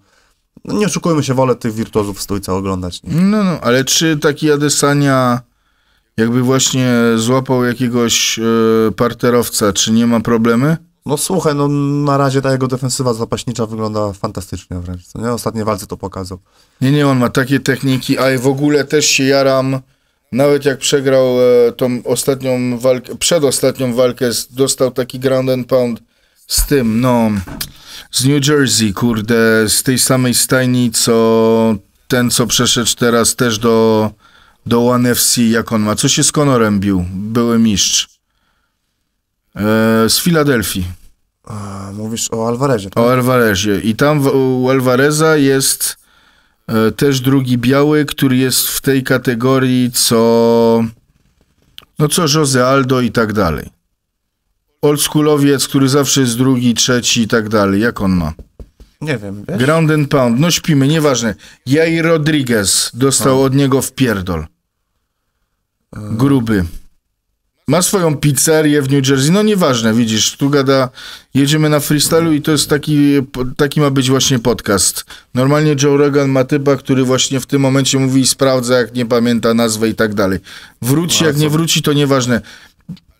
no nie oszukujmy się, wolę tych wirtuozów w stójce oglądać. Nie? No, no, ale czy taki Adesania jakby właśnie złapał jakiegoś yy, parterowca, czy nie ma problemy? No słuchaj, no na razie ta jego defensywa zapaśnicza wygląda fantastycznie wręcz, co nie? Ostatnie walce to pokazał. Nie, nie, on ma takie techniki, a w ogóle też się jaram, nawet jak przegrał e, tą ostatnią walkę, przedostatnią walkę, dostał taki ground and pound z tym, no, z New Jersey, kurde, z tej samej stajni, co ten, co przeszedł teraz też do, do One F C, jak on ma. Co się z Conorem bił? Były mistrz. E, z Filadelfii. A, mówisz o Alvarezie. Tak? O Alvarezie. I tam w, u Alvareza jest e, też drugi biały, który jest w tej kategorii, co no co Jose Aldo i tak dalej. Oldschoolowiec, który zawsze jest drugi, trzeci i tak dalej. Jak on ma? Nie wiem. Wiesz? Ground and pound. No śpimy, nieważne. Jair Rodriguez dostał A. od niego wpierdol. A. Gruby. Ma swoją pizzerię w New Jersey, no nieważne, widzisz, tu gada, jedziemy na freestylu i to jest taki, taki ma być właśnie podcast. Normalnie Joe Rogan ma typa, który właśnie w tym momencie mówi i sprawdza, jak nie pamięta nazwę i tak dalej. Wróci, jak nie wróci, to nieważne.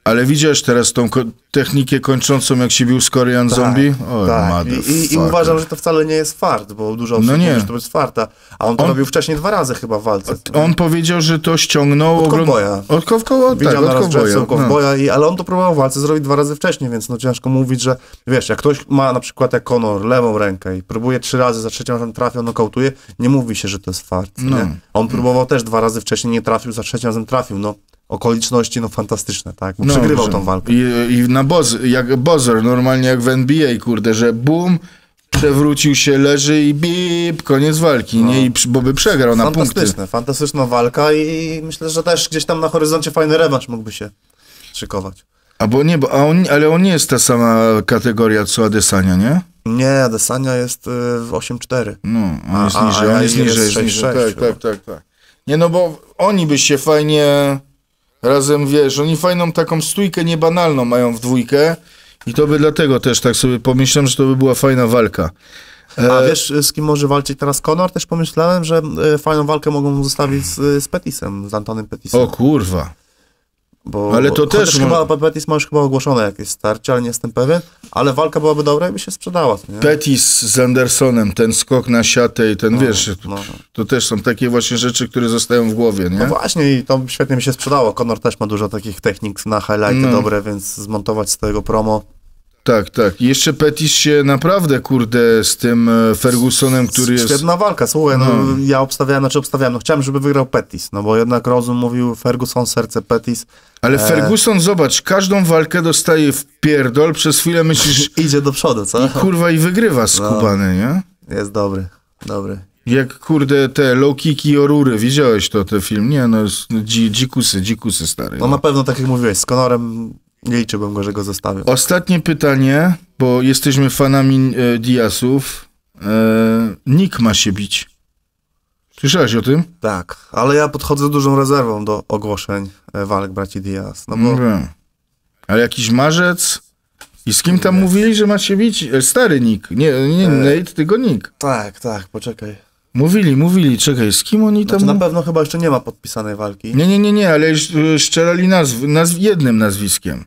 Ale widziałeś teraz tą ko technikę kończącą, jak się bił z Korean tak, Zombie? Oj, tak. I, i, I uważam, że to wcale nie jest fart, bo dużo osób no nie. mówi, że to jest farta. A on to on, robił wcześniej dwa razy chyba w walce. On, on powiedział, że to ściągnął... Od kowboja. Od kowboja, tak, od kowboja. No. kowboja i, ale on to próbował walce zrobić dwa razy wcześniej, więc no ciężko mówić, że wiesz, jak ktoś ma na przykład jak Conor lewą rękę i próbuje trzy razy, za trzecią razem trafia, nokautuje, nie mówi się, że to jest fart. No. Nie? On próbował też dwa razy wcześniej, nie trafił, za trzecią razem trafił, no. Okoliczności, no fantastyczne, tak? Bo no, przegrywał że, tą walkę. I, i na boz, jak buzzer, normalnie jak w N B A, kurde, że boom, przewrócił się, leży i bip, koniec walki, no. nie? I, bo by przegrał na punkty. Fantastyczne, fantastyczna walka i myślę, że też gdzieś tam na horyzoncie fajny rewanż mógłby się szykować. A bo nie, bo, a on, ale on nie jest ta sama kategoria co Adesania, nie? Nie, Adesania jest y, osiem cztery. No, on jest a, niżej, a, on jest niżej, sześć sześć. Tak, tak, tak, tak. Nie, no bo oni by się fajnie razem, wiesz, oni fajną taką stójkę niebanalną mają w dwójkę i to by dlatego też tak sobie pomyślałem, że to by była fajna walka. E... A wiesz, z kim może walczyć teraz Conor? Też pomyślałem, że fajną walkę mogą zostawić z, z Pettisem, z Antonem Pettisem. O kurwa. Bo, ale to też... Chyba, Pettis ma już chyba ogłoszone jakieś starcie, ale nie jestem pewien, ale walka byłaby dobra i by się sprzedała. Nie? Pettis z Andersonem, ten skok na siatę i ten, no, wiesz, no. To, to też są takie właśnie rzeczy, które zostają w głowie, nie? No właśnie i to świetnie mi się sprzedało. Conor też ma dużo takich technik na highlighty no. dobre, więc zmontować z tego promo. Tak, tak. I jeszcze Pettis się naprawdę, kurde, z tym Fergusonem, który jest... Świetna walka, słuchaj, no, no ja obstawiałem, znaczy obstawiałem, no chciałem, żeby wygrał Pettis, no bo jednak rozum mówił Ferguson, serce Pettis. Ale e... Ferguson, zobacz, każdą walkę dostaje w pierdol, przez chwilę myślisz... Idzie do przodu, co? I kurwa, i wygrywa skupany, no, nie? Jest dobry, dobry. Jak, kurde, te low kicki i orury, widziałeś to, ten film? Nie, no, dzi, dzikusy, dzikusy stary. No, no na pewno, tak jak mówiłeś, z Conorem... Nie liczyłbym go, że go zostawił. Ostatnie pytanie, bo jesteśmy fanami e, Diasów. E, Nick ma się bić. Słyszałeś o tym? Tak, ale ja podchodzę z dużą rezerwą do ogłoszeń e, walk braci Diaz. No bo... Dobra. Ale jakiś marzec? I z kim tam nie. mówili, że ma się bić? E, stary Nick. Nie, nie e... Nate, tylko Nick. Tak, tak, poczekaj. Mówili, mówili, czekaj, z kim oni tam... Znaczy, na pewno chyba jeszcze nie ma podpisanej walki. Nie, nie, nie, nie, ale szczerali nazw, nazw jednym nazwiskiem.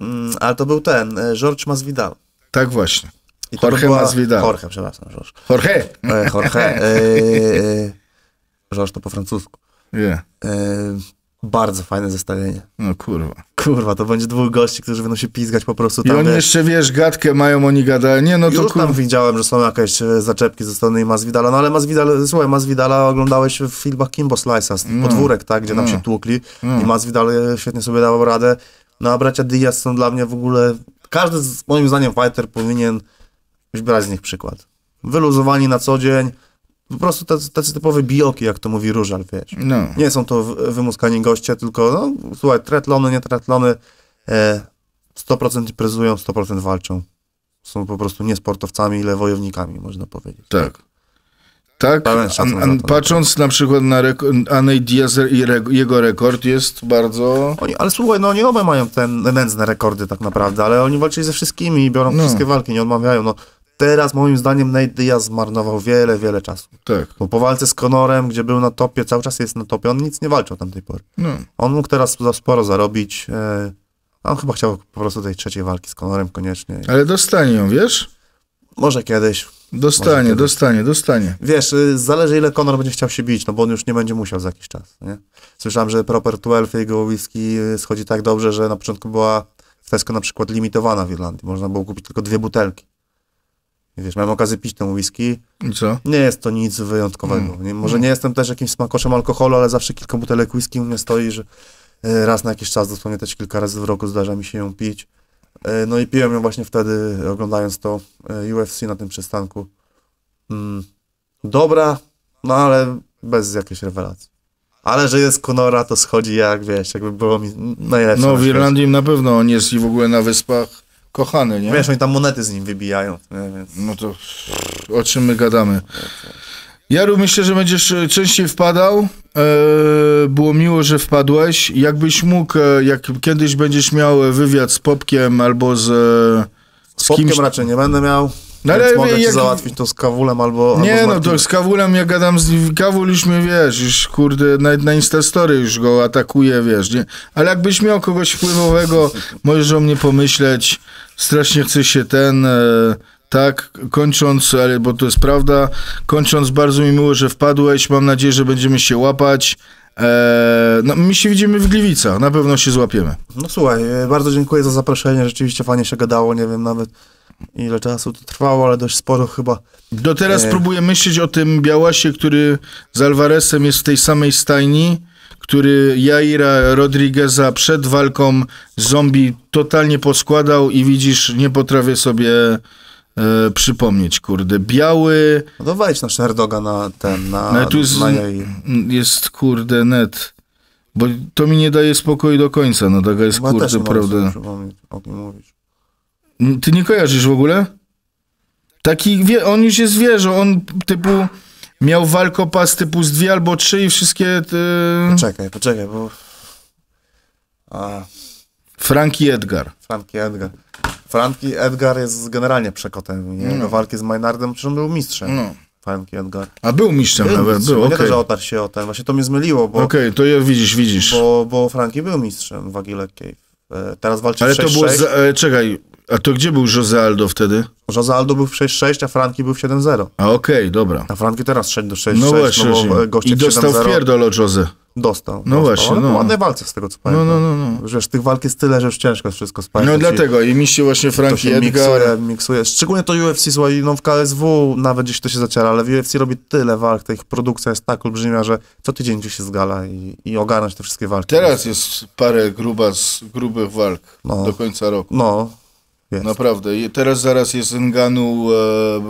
Mm, ale to był ten, Jorge Masvidal. Tak właśnie, I Jorge była... Masvidal. Jorge, przepraszam, Jorge. Jorge! E, Jorge, e, e, Jorge to po francusku. Yeah. E, bardzo fajne zestawienie. No kurwa. Kurwa, to będzie dwóch gości, którzy będą się pizgać po prostu tam. I oni wiesz, jeszcze, wiesz, gadkę mają, oni gadają. Nie, no to kurwa. Tam widziałem, że są jakieś zaczepki ze strony Masvidala, no ale Masvidal, słuchaj, Masvidala oglądałeś w filmach Kimbo Slice'a, z no. podwórek, tak, gdzie tam no. się tłukli no. i Masvidal świetnie sobie dawał radę. No a bracia Diaz są dla mnie w ogóle, każdy z, moim zdaniem fighter powinien brać z nich przykład. Wyluzowani na co dzień. Po prostu tacy, tacy typowe bijoki, jak to mówi Różal, wiesz. No. Nie są to wymuskani goście, tylko no, słuchaj, tretlony, nie tretlony, e, sto procent imprezują, sto procent walczą. Są po prostu nie sportowcami, ile wojownikami, można powiedzieć. Tak. Tak, tak. An, an, patrząc na przykład na Aney Diaz i re jego rekord jest bardzo... Oni, ale słuchaj, no oni obaj mają te nędzne rekordy tak naprawdę, ale oni walczyli ze wszystkimi i biorą no. wszystkie walki, nie odmawiają, no. Teraz, moim zdaniem, Nate Diaz zmarnował wiele, wiele czasu. Tak. Bo po walce z Conorem, gdzie był na topie, cały czas jest na topie, on nic nie walczył tamtej pory. No. On mógł teraz sporo zarobić. On chyba chciał po prostu tej trzeciej walki z Conorem koniecznie. Ale dostanie ją, wiesz? Może kiedyś. Dostanie, Może kiedyś. dostanie, dostanie. Wiesz, zależy ile Conor będzie chciał się bić, no bo on już nie będzie musiał za jakiś czas. Nie? Słyszałem, że Proper dwanaście, jego whisky schodzi tak dobrze, że na początku była w Tesco na przykład limitowana w Irlandii. Można było kupić tylko dwie butelki. Wiesz, mam okazję pić tę whisky. I co? Nie jest to nic wyjątkowego. Mm. Nie, może mm. nie jestem też jakimś smakoszem alkoholu, ale zawsze kilka butelek whisky u mnie stoi, że raz na jakiś czas, dosłownie też kilka razy w roku zdarza mi się ją pić. No i piłem ją właśnie wtedy, oglądając to U F C na tym przystanku. Dobra, no ale bez jakiejś rewelacji. Ale że jest Conora, to schodzi jak, wiesz, jakby było mi najlepsze. No w Irlandii na pewno on jest i w ogóle na wyspach. Kochany, nie? Wiesz, oni tam monety z nim wybijają. Nie, więc... No to o czym my gadamy? Jaru, myślę, że będziesz częściej wpadał. Eee, było miło, że wpadłeś. Jakbyś mógł, jak kiedyś będziesz miał wywiad z Popkiem albo z, z, z Popkiem kimś... raczej nie będę miał. No ale mogę jak... ci załatwić to z Kawulem albo... Nie, albo no to z Kawulem ja gadam z nim. Kawul już mnie, wiesz, już kurde, na, na Instastory już go atakuje, wiesz, nie? Ale jakbyś miał kogoś wpływowego, możesz o mnie pomyśleć. Strasznie chce się ten... E, tak, kończąc, ale bo to jest prawda, kończąc, bardzo mi miło, że wpadłeś. Mam nadzieję, że będziemy się łapać. Eee, no, my się widzimy w Gliwicach, na pewno się złapiemy. No słuchaj, bardzo dziękuję za zaproszenie, rzeczywiście fajnie się gadało, nie wiem nawet ile czasu to trwało, ale dość sporo chyba. Do teraz eee. próbuję myśleć o tym Białasie, który z Alvarezem jest w tej samej stajni, który Jaira Rodrigueza przed walką z zombie totalnie poskładał i widzisz, nie potrafię sobie e, przypomnieć, kurde. Biały... No to wejdź na Sherdoga na ten, na... No, tu jest, na jej... jest, kurde, net. Bo to mi nie daje spokoju do końca, no taka jest, chyba kurde, prawda. Ty nie kojarzysz w ogóle? Taki, wie, on już jest wieżą, on typu... Miał walkopas typu z dwie albo trzy i wszystkie... Ty... Poczekaj, poczekaj, bo... A... Frankie Edgar. Frankie Edgar. Frankie Edgar jest generalnie przekotem, nie? No. Walki z Maynardem, przecież on był mistrzem. No. Frankie Edgar. A był mistrzem był nawet, mistrzem. był, okej. Okay. Nie to, że otarł się o ten, właśnie to mnie zmyliło, bo... Okej, okay, to ja widzisz, widzisz. Bo, bo Frankie był mistrzem wagi lekkiej. Teraz walczy Ale w sześć sześć. To było... Za, e, czekaj, a to gdzie był Jose Aldo wtedy? Jose Aldo był w sześć sześć, a Franki był w siedem zero. A okej, okay, dobra. A Franki teraz szedł do sześć sześć, no, właśnie, no bo goście i dostał pierdol od Jose. Dostał. No dostał. właśnie. No. Ładne walce z tego, co pamiętam. No, no, no, no. Wiesz, tych walk jest tyle, że już ciężko wszystko spalić. No dlatego i mi się właśnie Franki Edgar... Miksuje, miksuje. Szczególnie to U F C, słuchaj, no w K S W nawet gdzieś to się zaciera, ale w U F C robi tyle walk, ta ich produkcja jest tak olbrzymia, że co tydzień gdzieś się zgala i, i ogarnąć te wszystkie walki. Teraz jest parę gruba z, grubych walk no. do końca roku. No. Jest. Naprawdę. Teraz zaraz jest Ngannou,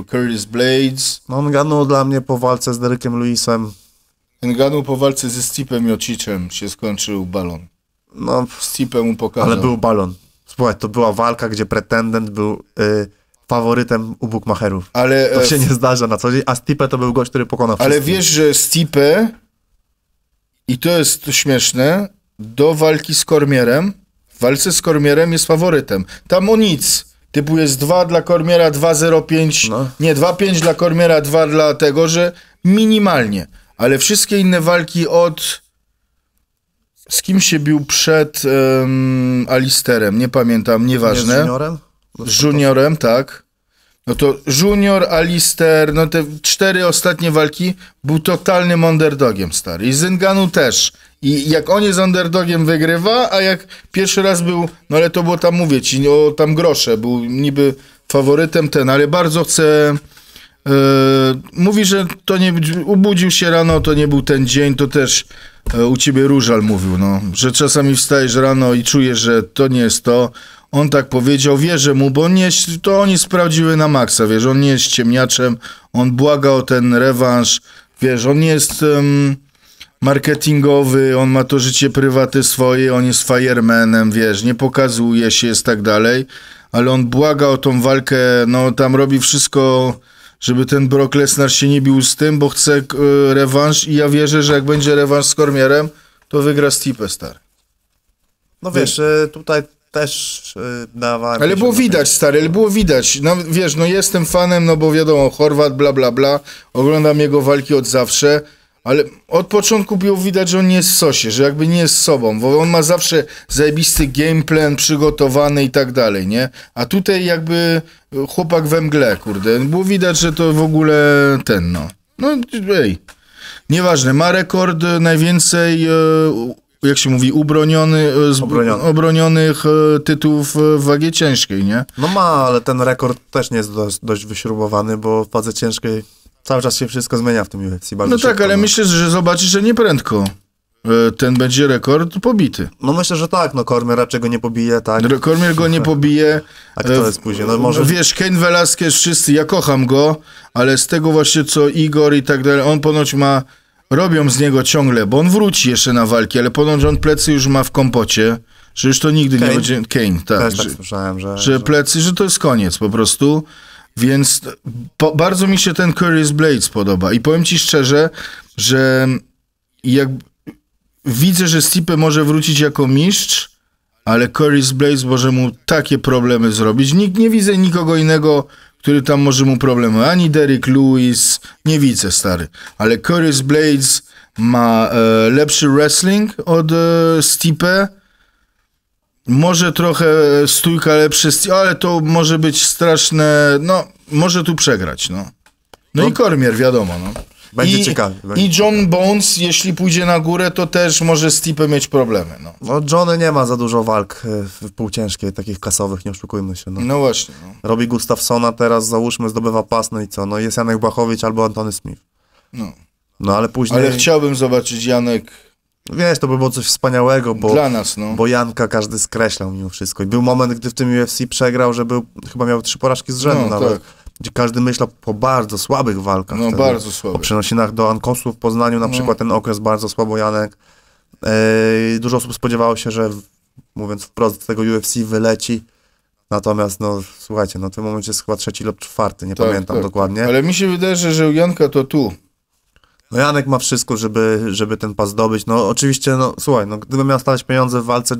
e, Curtis Blades. No Ngannou dla mnie po walce z Derekiem Lewisem. Ngannou po walce ze Stipem Jocicem się skończył balon. No, Stipe mu pokazał. Ale był balon. Słuchaj, to była walka, gdzie pretendent był y, faworytem u bukmacherów. Ale, to się e, nie zdarza na co dzień, a Stipe to był gość, który pokonał wszystkich. Ale wiesz, że Stipe, i to jest śmieszne, do walki z Cormierem, w walce z Cormierem jest faworytem. Tam o nic. Typu jest dwa dla Cormiera, dwa zero pięć. No. Nie, dwa pięć dla Cormiera, dwa dla tego, że minimalnie. Ale wszystkie inne walki od... Z kim się bił przed um, Alisterem? Nie pamiętam, nieważne. Nie, z Juniorem? Z Juniorem, tak. No to Junior, Alister, no te cztery ostatnie walki był totalnym underdogiem, stary. I z Ngannou też. I jak on jest underdogiem, wygrywa, a jak pierwszy raz był, no ale to było tam, mówię ci, o tam grosze, był niby faworytem ten, ale bardzo chce... Yy, mówi, że to nie... Ubudził się rano, to nie był ten dzień, to też yy, u ciebie Różal mówił, no, że czasami wstajesz rano i czujesz, że to nie jest to. On tak powiedział, wierzę mu, bo on nie, to oni sprawdziły na maksa, wiesz, on nie jest ciemniaczem, on błaga o ten rewanż, wiesz, on jest um, marketingowy, on ma to życie prywatne swoje, on jest firemanem, wiesz, nie pokazuje się, jest tak dalej, ale on błaga o tą walkę, no tam robi wszystko, żeby ten Brock Lesnar się nie bił z tym, bo chce y, rewanż i ja wierzę, że jak będzie rewanż z Cormierem, to wygra Stipe, stary. No wiesz, y, tutaj... Też yy, dawałem... Ale było widać, stary, ale było widać. No, wiesz, no jestem fanem, no bo wiadomo, Chorwat, bla, bla, bla. Oglądam jego walki od zawsze, ale od początku było widać, że on nie jest w sosie, że jakby nie jest sobą, bo on ma zawsze zajebisty game plan przygotowany i tak dalej, nie? A tutaj jakby chłopak we mgle, kurde. Było widać, że to w ogóle ten, no. No, ej. Nieważne, ma rekord najwięcej... Yy, jak się mówi, ubroniony, z, Obroniony. obronionych tytułów w wagie ciężkiej, nie? No ma, ale ten rekord też nie jest dość, dość wyśrubowany, bo w wadze ciężkiej cały czas się wszystko zmienia w tym U F C. No tak, ale no. myślę, że zobaczysz, że nieprędko ten będzie rekord pobity. No myślę, że tak, no Cormier raczej go nie pobije, tak? Cormier go nie pobije. A kto jest później? No może... Wiesz, Cain Velasquez, wszyscy, ja kocham go, ale z tego właśnie co Igor i tak dalej, on ponoć ma... Robią z niego ciągle, bo on wróci jeszcze na walki, ale ponoć on plecy już ma w kompocie, że już to nigdy Kane? nie będzie... Kane, tak. Też tak że, słyszałem, że, że... Że plecy, że to jest koniec po prostu, więc po, bardzo mi się ten Curtis Blades podoba i powiem ci szczerze, że jak widzę, że Stipe może wrócić jako mistrz, ale Curtis Blades może mu takie problemy zrobić. Nikt, nie widzę nikogo innego, który tam może mu problemy. Ani Derek Lewis, nie widzę, stary. Ale Curtis Blades ma e, lepszy wrestling od e, Stipe. Może trochę stójka lepszy, ale to może być straszne. No, może tu przegrać, no. No, no. i Cormier, wiadomo, no. Będzie I, ciekawy. Będzie. I John Bones, jeśli pójdzie na górę, to też może z Stipe mieć problemy. No, no Johnny nie ma za dużo walk w półciężkiej, takich kasowych, nie oszukujmy się. No, no właśnie. No. Robi Gustafsona teraz, załóżmy, zdobywa pas, no i co? No jest Janek Błachowicz albo Antony Smith. No. No ale później... Ale chciałbym zobaczyć Janek Wiesz, to by było coś wspaniałego, bo, Dla nas, no. bo Janka każdy skreślał mimo wszystko. I był moment, gdy w tym U F C przegrał, że był, chyba miał trzy porażki z rzędu no, nawet. Tak. Gdzie każdy myślał po bardzo słabych walkach. No, wtedy, bardzo słabych. Po przenosinach do Ankosu w Poznaniu na no. przykład ten okres bardzo słabo Janek. Yy, dużo osób spodziewało się, że mówiąc wprost, z tego U F C wyleci. Natomiast, no słuchajcie, no w tym momencie jest chyba trzeci lub czwarty, nie tak, pamiętam tak, dokładnie. Ale mi się wydaje, że u Janka to tu. No Janek ma wszystko, żeby, żeby ten pas zdobyć. No oczywiście, no słuchaj, no gdybym miał stawiać pieniądze w walce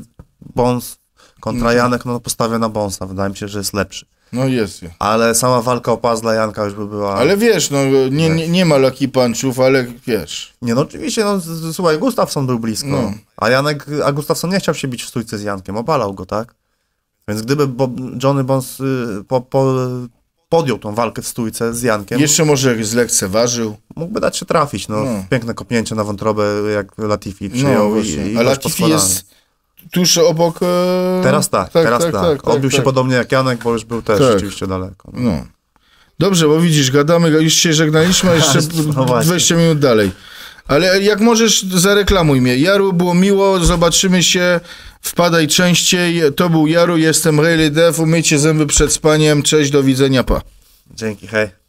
Bons kontra no. Janek, no postawię na Bonsa. Wydaje mi się, że jest lepszy. No jest. Ale sama walka o pas dla Janka już by była... Ale wiesz, no nie, nie, nie ma lucky punchów, ale wiesz... Nie, no oczywiście, no słuchaj, Gustafsson był blisko. No. A Janek, a Gustafsson nie chciał się bić w stójce z Jankiem, obalał go, tak? Więc gdyby Bob, Johnny Bones po, po, podjął tą walkę w stójce z Jankiem... Jeszcze może zlekceważył. Mógłby dać się trafić, no. no. Piękne kopnięcie na wątrobę, jak Latifi przyjął no, i, i... A Latifi jest... Tuż obok... E... Teraz tak, tak teraz tak. tak, tak. Odbił tak, się tak. podobnie jak Janek, bo już był też tak. rzeczywiście daleko. No. No. Dobrze, bo widzisz, gadamy, już się żegnaliśmy, a jeszcze no dwadzieścia minut dalej. Ale jak możesz, zareklamuj mnie. Jaru, było miło, zobaczymy się, wpadaj częściej. To był Jaru, jestem Rayleigh Dev, umyjcie zęby przed spaniem, cześć, do widzenia, pa. Dzięki, hej.